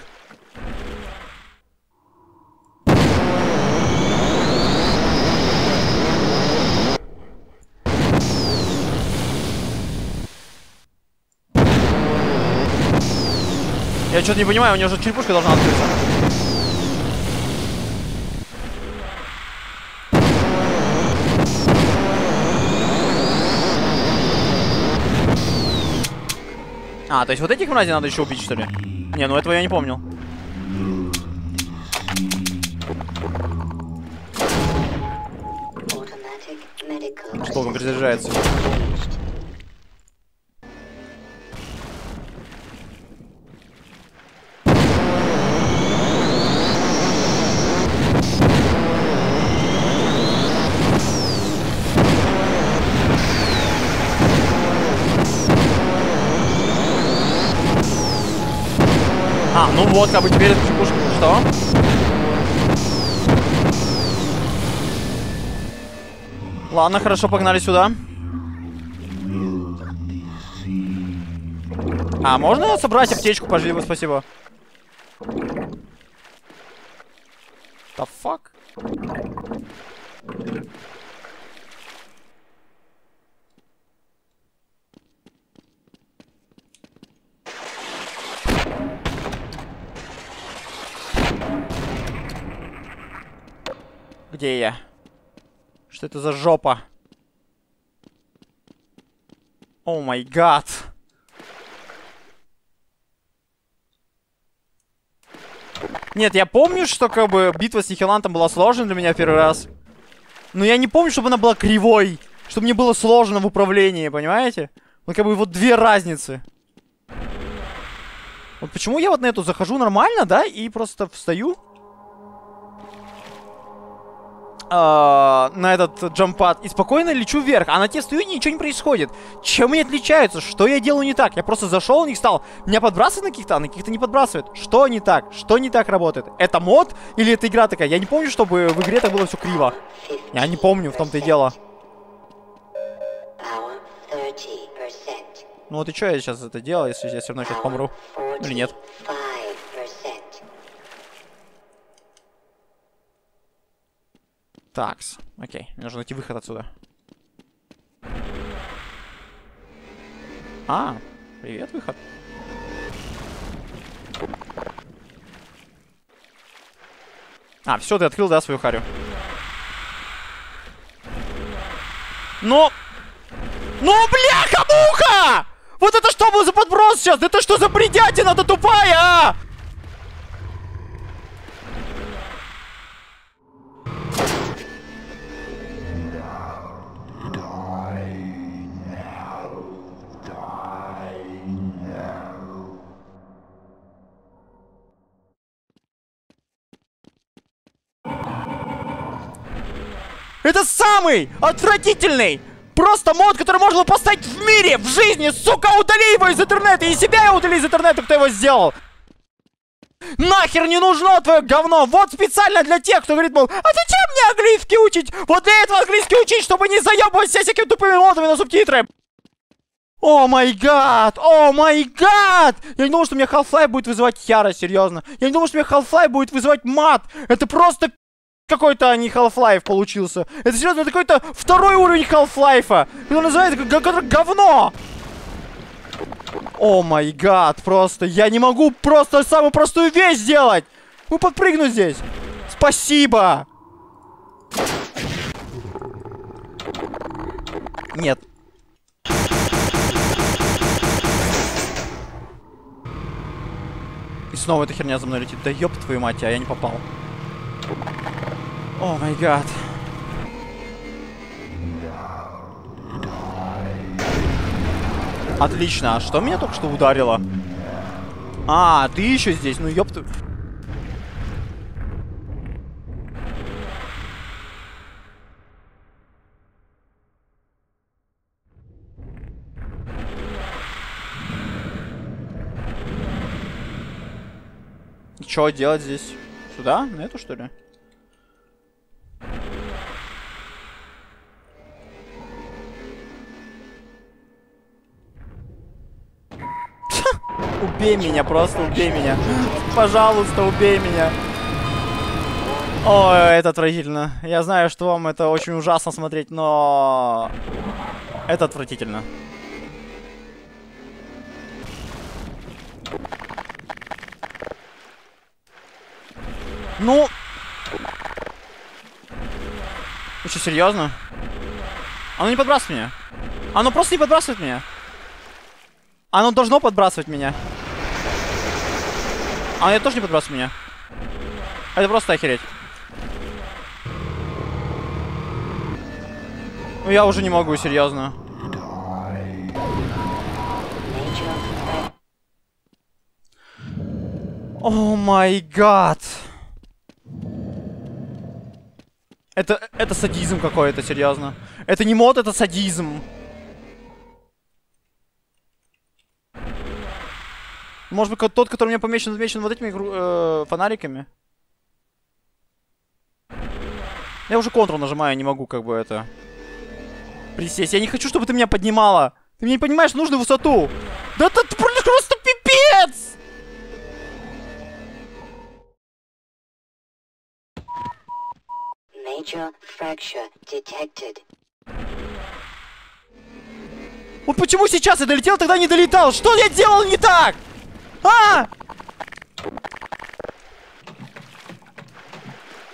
Я что-то не понимаю, у него же черепушка должна открыться. А, то есть вот этих мразей надо еще убить, что ли? Не, ну этого я не помнил. Что он перезаряжается? А, ну вот, как бы теперь эту чекушку. Что? Ладно, хорошо, погнали сюда. А, можно собрать аптечку, пожалуйста, спасибо. The fuck? Где я? Что это за жопа? О май гад! Нет, я помню, что как бы битва с Нихилантом была сложной для меня в первый раз. Но я не помню, чтобы она была кривой. Чтобы мне было сложно в управлении, понимаете? Вот как бы вот две разницы. Вот почему я вот на эту захожу нормально, да? И просто встаю. Uh, на этот джампад и спокойно лечу вверх, а на те стою, ничего не происходит. Чем они отличаются? Что я делаю не так? Я просто зашел, у них стал. Меня подбрасывают на каких-то, а на каких-то не подбрасывают. Что не так? Что не так работает? Это мод или это игра такая? Я не помню, чтобы в игре так было все криво. Я не помню, в том-то и дело. Ну вот и что я сейчас это делаю, если я все равно сейчас помру? Или нет? Такс, окей, мне нужно найти выход отсюда. А, привет, выход. А, все, ты открыл, да, свою харю. Но... Ну, бляха-муха! Вот это что был за подброс сейчас? Это что за бредятина-то тупая, а? Это самый отвратительный просто мод, который можно поставить в мире, в жизни. Сука, удали его из интернета. И себя удали из интернета, кто его сделал. Нахер не нужно твое говно. Вот специально для тех, кто говорит, мол, а зачем мне английский учить? Вот для этого английский учить, чтобы не заебываться всякими тупыми модами на субтитры. О май гад, о май гад! Я не думал, что у меня Half-Life будет вызывать ярость, серьезно. Я не думал, что у меня Half-Life будет вызывать мат. Это просто... Какой-то не Half-Life получился. Это серьезно, это какой-то второй уровень Half-Life. Кто называется, который говно. О май гад, просто. Я не могу просто самую простую вещь сделать. Ну подпрыгну здесь. Спасибо. Нет. И снова эта херня за мной летит. Да ёб твою мать, а я не попал. О май гад. Отлично, а что меня только что ударило? А, ты еще здесь, ну ёпта. Что делать здесь? Сюда? На эту, что ли? Убей меня, просто убей меня. Пожалуйста, убей меня. Ой, это отвратительно. Я знаю, что вам это очень ужасно смотреть, но... Это отвратительно. Ну... Вы что, серьезно? Оно не подбрасывает меня. Оно просто не подбрасывает меня. Оно должно подбрасывать меня. А я тоже не подбрасываю меня. Это просто охереть. Ну я уже не могу, серьезно. О май гад! Это, это садизм какой-то, серьезно. Это не мод, это садизм. Может быть, тот, который у меня помечен, замечен вот этими э, фонариками? Я уже Ctrl нажимаю, не могу как бы это... Присесть. Я не хочу, чтобы ты меня поднимала. Ты мне не понимаешь нужную высоту. Да это просто пипец! Вот почему сейчас я долетел, тогда не долетал? Что я делал не так? А!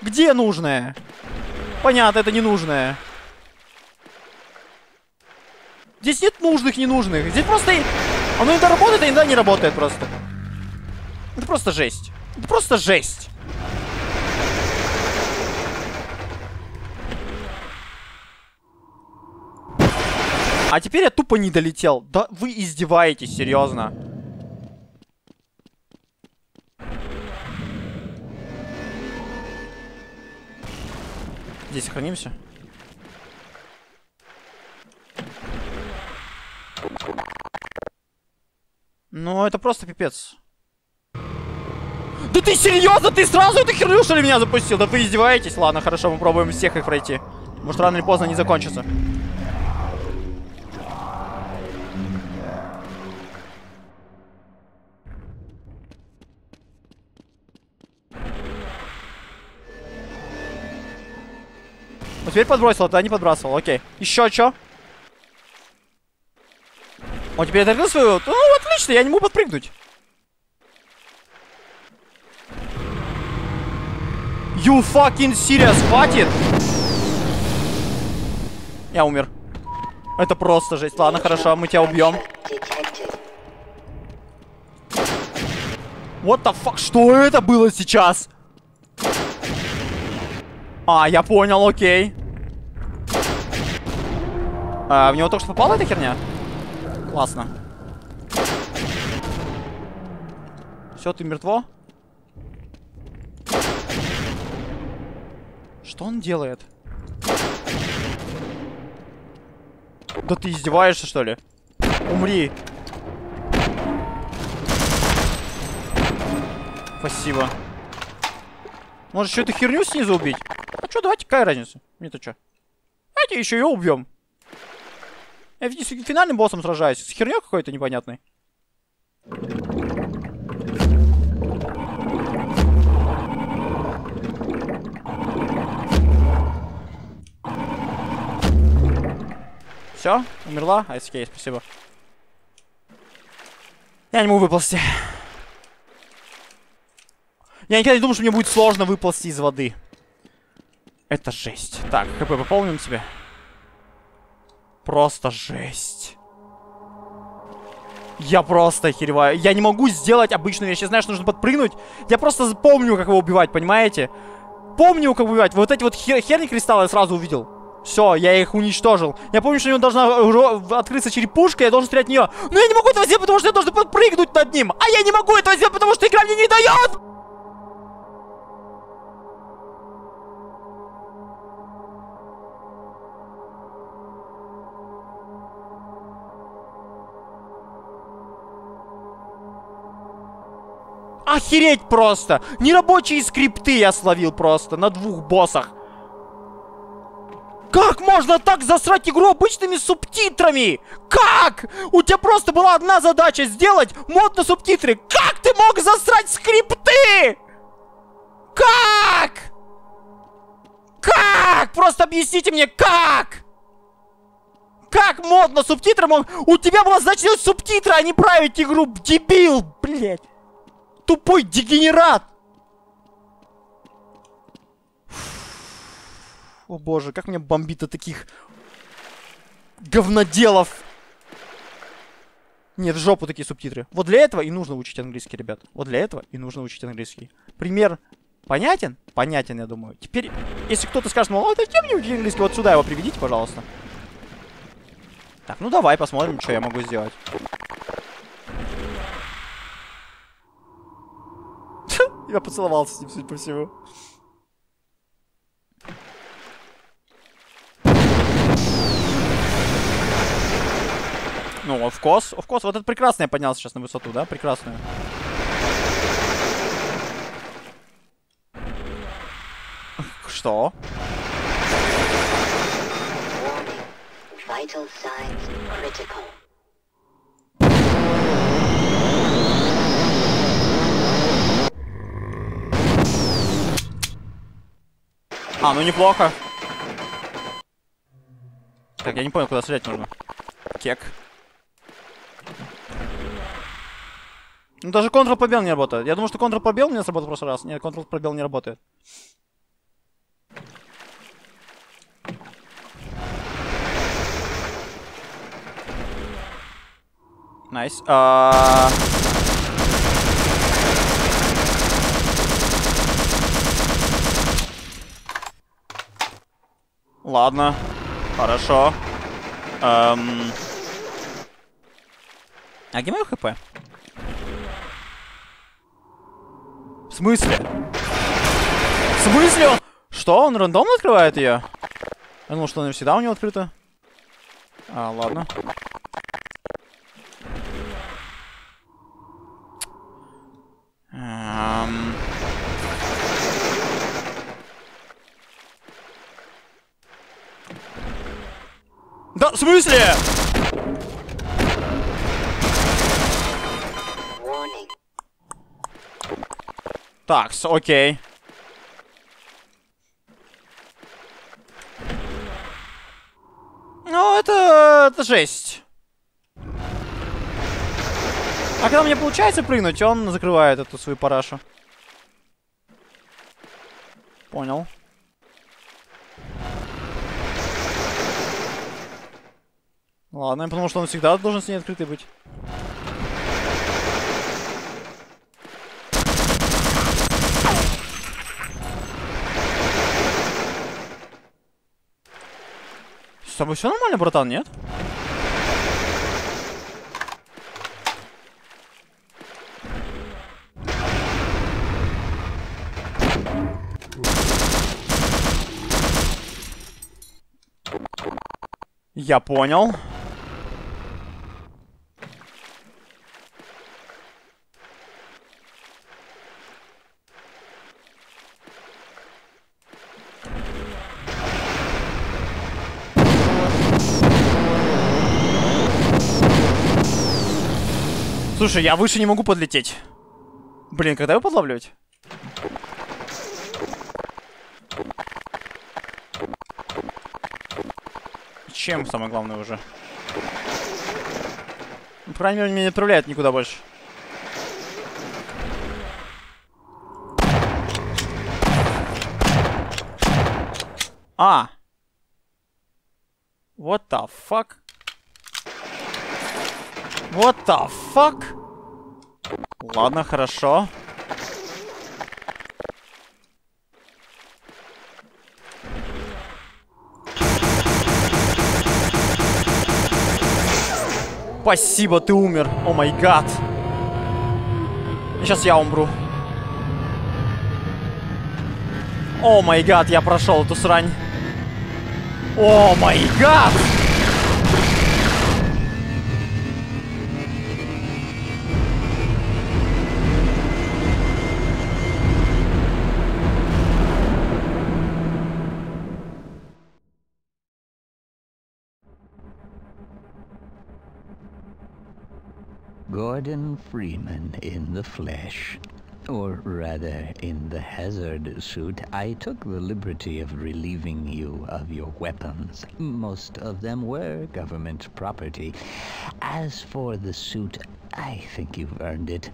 Где нужное? Понятно, это ненужное. Здесь нет нужных, ненужных. Здесь просто... Оно иногда работает, а иногда не работает просто. Это просто жесть. Это просто жесть. А теперь я тупо не долетел. Да вы издеваетесь, серьезно. Здесь сохранимся. Ну, это просто пипец. Да ты серьезно? Ты сразу эту херню, что ли, меня запустил? Да вы издеваетесь? Ладно, хорошо, мы пробуем всех их пройти. Может, рано или поздно не закончится. Вот теперь подбросил, а не подбрасывал. Окей. Еще что? Он теперь оторвил свою... Ну, отлично, я не могу подпрыгнуть. You fucking serious, хватит? Я умер. Это просто жесть. Ладно, хорошо, мы тебя убьем. What the fuck? Что это было сейчас? А, я понял, окей. А, в него только что попала эта херня? Классно. Все, ты мертво? Что он делает? Да ты издеваешься, что ли? Умри. Спасибо. Может, еще эту херню снизу убить? А что, давайте, какая разница? Мне-то что? Давайте еще ее убьем. Я с финальным боссом сражаюсь. С херней какой-то непонятной. Все, умерла. Айскей, спасибо. Я не могу выползти. Я никогда не думал, что мне будет сложно выползти из воды. Это жесть. Так, ХП пополним себе. Просто жесть. Я просто охереваю. Я не могу сделать обычную вещь. Я знаю, что нужно подпрыгнуть. Я просто помню, как его убивать, понимаете? Помню, как убивать. Вот эти вот хер херни кристаллы я сразу увидел. Все, я их уничтожил. Я помню, что у него должна открыться черепушка, я должен стрелять в нее. Но я не могу этого сделать, потому что я должен подпрыгнуть над ним. А я не могу этого сделать, потому что игра мне не дает. Охереть просто! Нерабочие скрипты я словил просто на двух боссах. Как можно так засрать игру обычными субтитрами? Как? У тебя просто была одна задача — сделать мод на субтитры. Как ты мог засрать скрипты? Как? Как? Просто объясните мне, как? Как мод на субтитры мог... У тебя была задача сделать субтитры, а не править игру. Дебил, блядь. Тупой дегенерат! О боже, как меня бомбит от таких говноделов! Нет, в жопу такие субтитры. Вот для этого и нужно учить английский, ребят. Вот для этого и нужно учить английский. Пример понятен? Понятен, я думаю. Теперь, если кто-то скажет, мол, а зачем мне учить английский? Вот сюда его приведите, пожалуйста. Так, ну давай посмотрим, что я могу сделать. Я поцеловался с ним, судя по всему. Ну, of course, of course. Вот это прекрасно я поднялся сейчас на высоту, да? Прекрасную. Что? А, ну неплохо. Так, я не понял, куда стрелять нужно. Кек. Ну даже Ctrl-пробел не работает. Я думал, что Ctrl-пробел у меня сработал в прошлый раз. Нет, Ctrl-пробел не работает. Найс. А... Ладно. Хорошо. Эм... А где мое хп? В смысле? В смысле? Он... Что? Он рандомно открывает ее? Я думал, что она всегда у него открыта. А, ладно. Эм... Да, в смысле? Так, окей. Ну, это... это жесть. А когда мне получается прыгнуть, он закрывает эту свою парашу. Понял. Ладно, потому что он всегда должен с ней открытый быть. С тобой все нормально, братан, нет? Я понял. Слушай, я выше не могу подлететь. Блин, когда его подлавливать? Чем, самое главное, уже? Ну, по крайней мере, меня не отправляет никуда больше. А! What the fuck? What the fuck? Ладно, хорошо. Спасибо, ты умер. О май гад. Сейчас я умру. О май гад, я прошел эту срань. О май гад! Gordon Freeman in the flesh, or rather in the hazard suit, I took the liberty of relieving you of your weapons. Most of them were government property. As for the suit, I think you've earned it.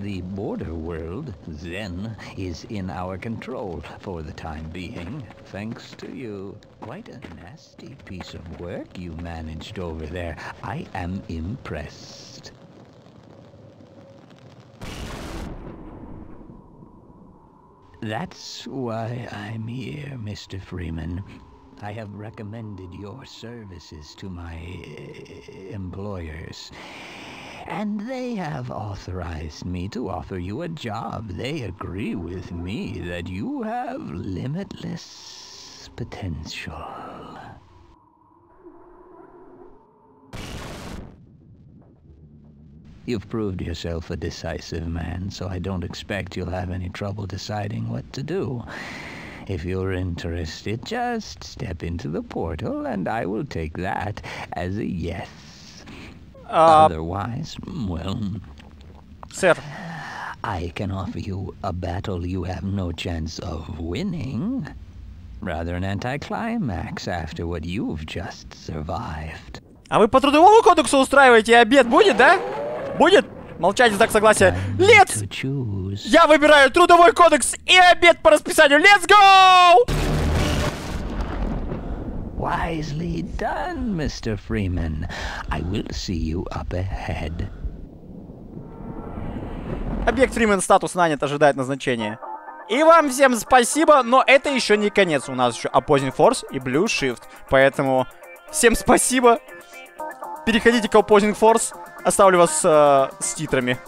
The border world, Xen, is in our control for the time being, thanks to you. Quite a nasty piece of work you managed over there. I am impressed. That's why I'm here, Mister Freeman. I have recommended your services to my employers, and they have authorized me to offer you a job. They agree with me that you have limitless potential. You've proved yourself a decisive man, so I don't expect you'll have any trouble deciding what to do. If you're interested, just step into the portal, and I will take that as a yes. Uh, Otherwise, well, sir, I can offer you a battle you have no chance of winning. Rather an anticlimax after what you've just survived. А вы по трудовому кодексу устраиваете обед, будет, да? Будет? Молчать, знак согласия. Let's! Я выбираю трудовой кодекс и обед по расписанию. Let's go! Wisely done, Mister Freeman. I will see you up ahead. Объект Freeman, статус нанят, ожидает назначения. И вам всем спасибо, но это еще не конец. У нас еще Opposing Force и Blue Shift. Поэтому всем спасибо. Переходите к Opposing Force. Оставлю вас э, с титрами.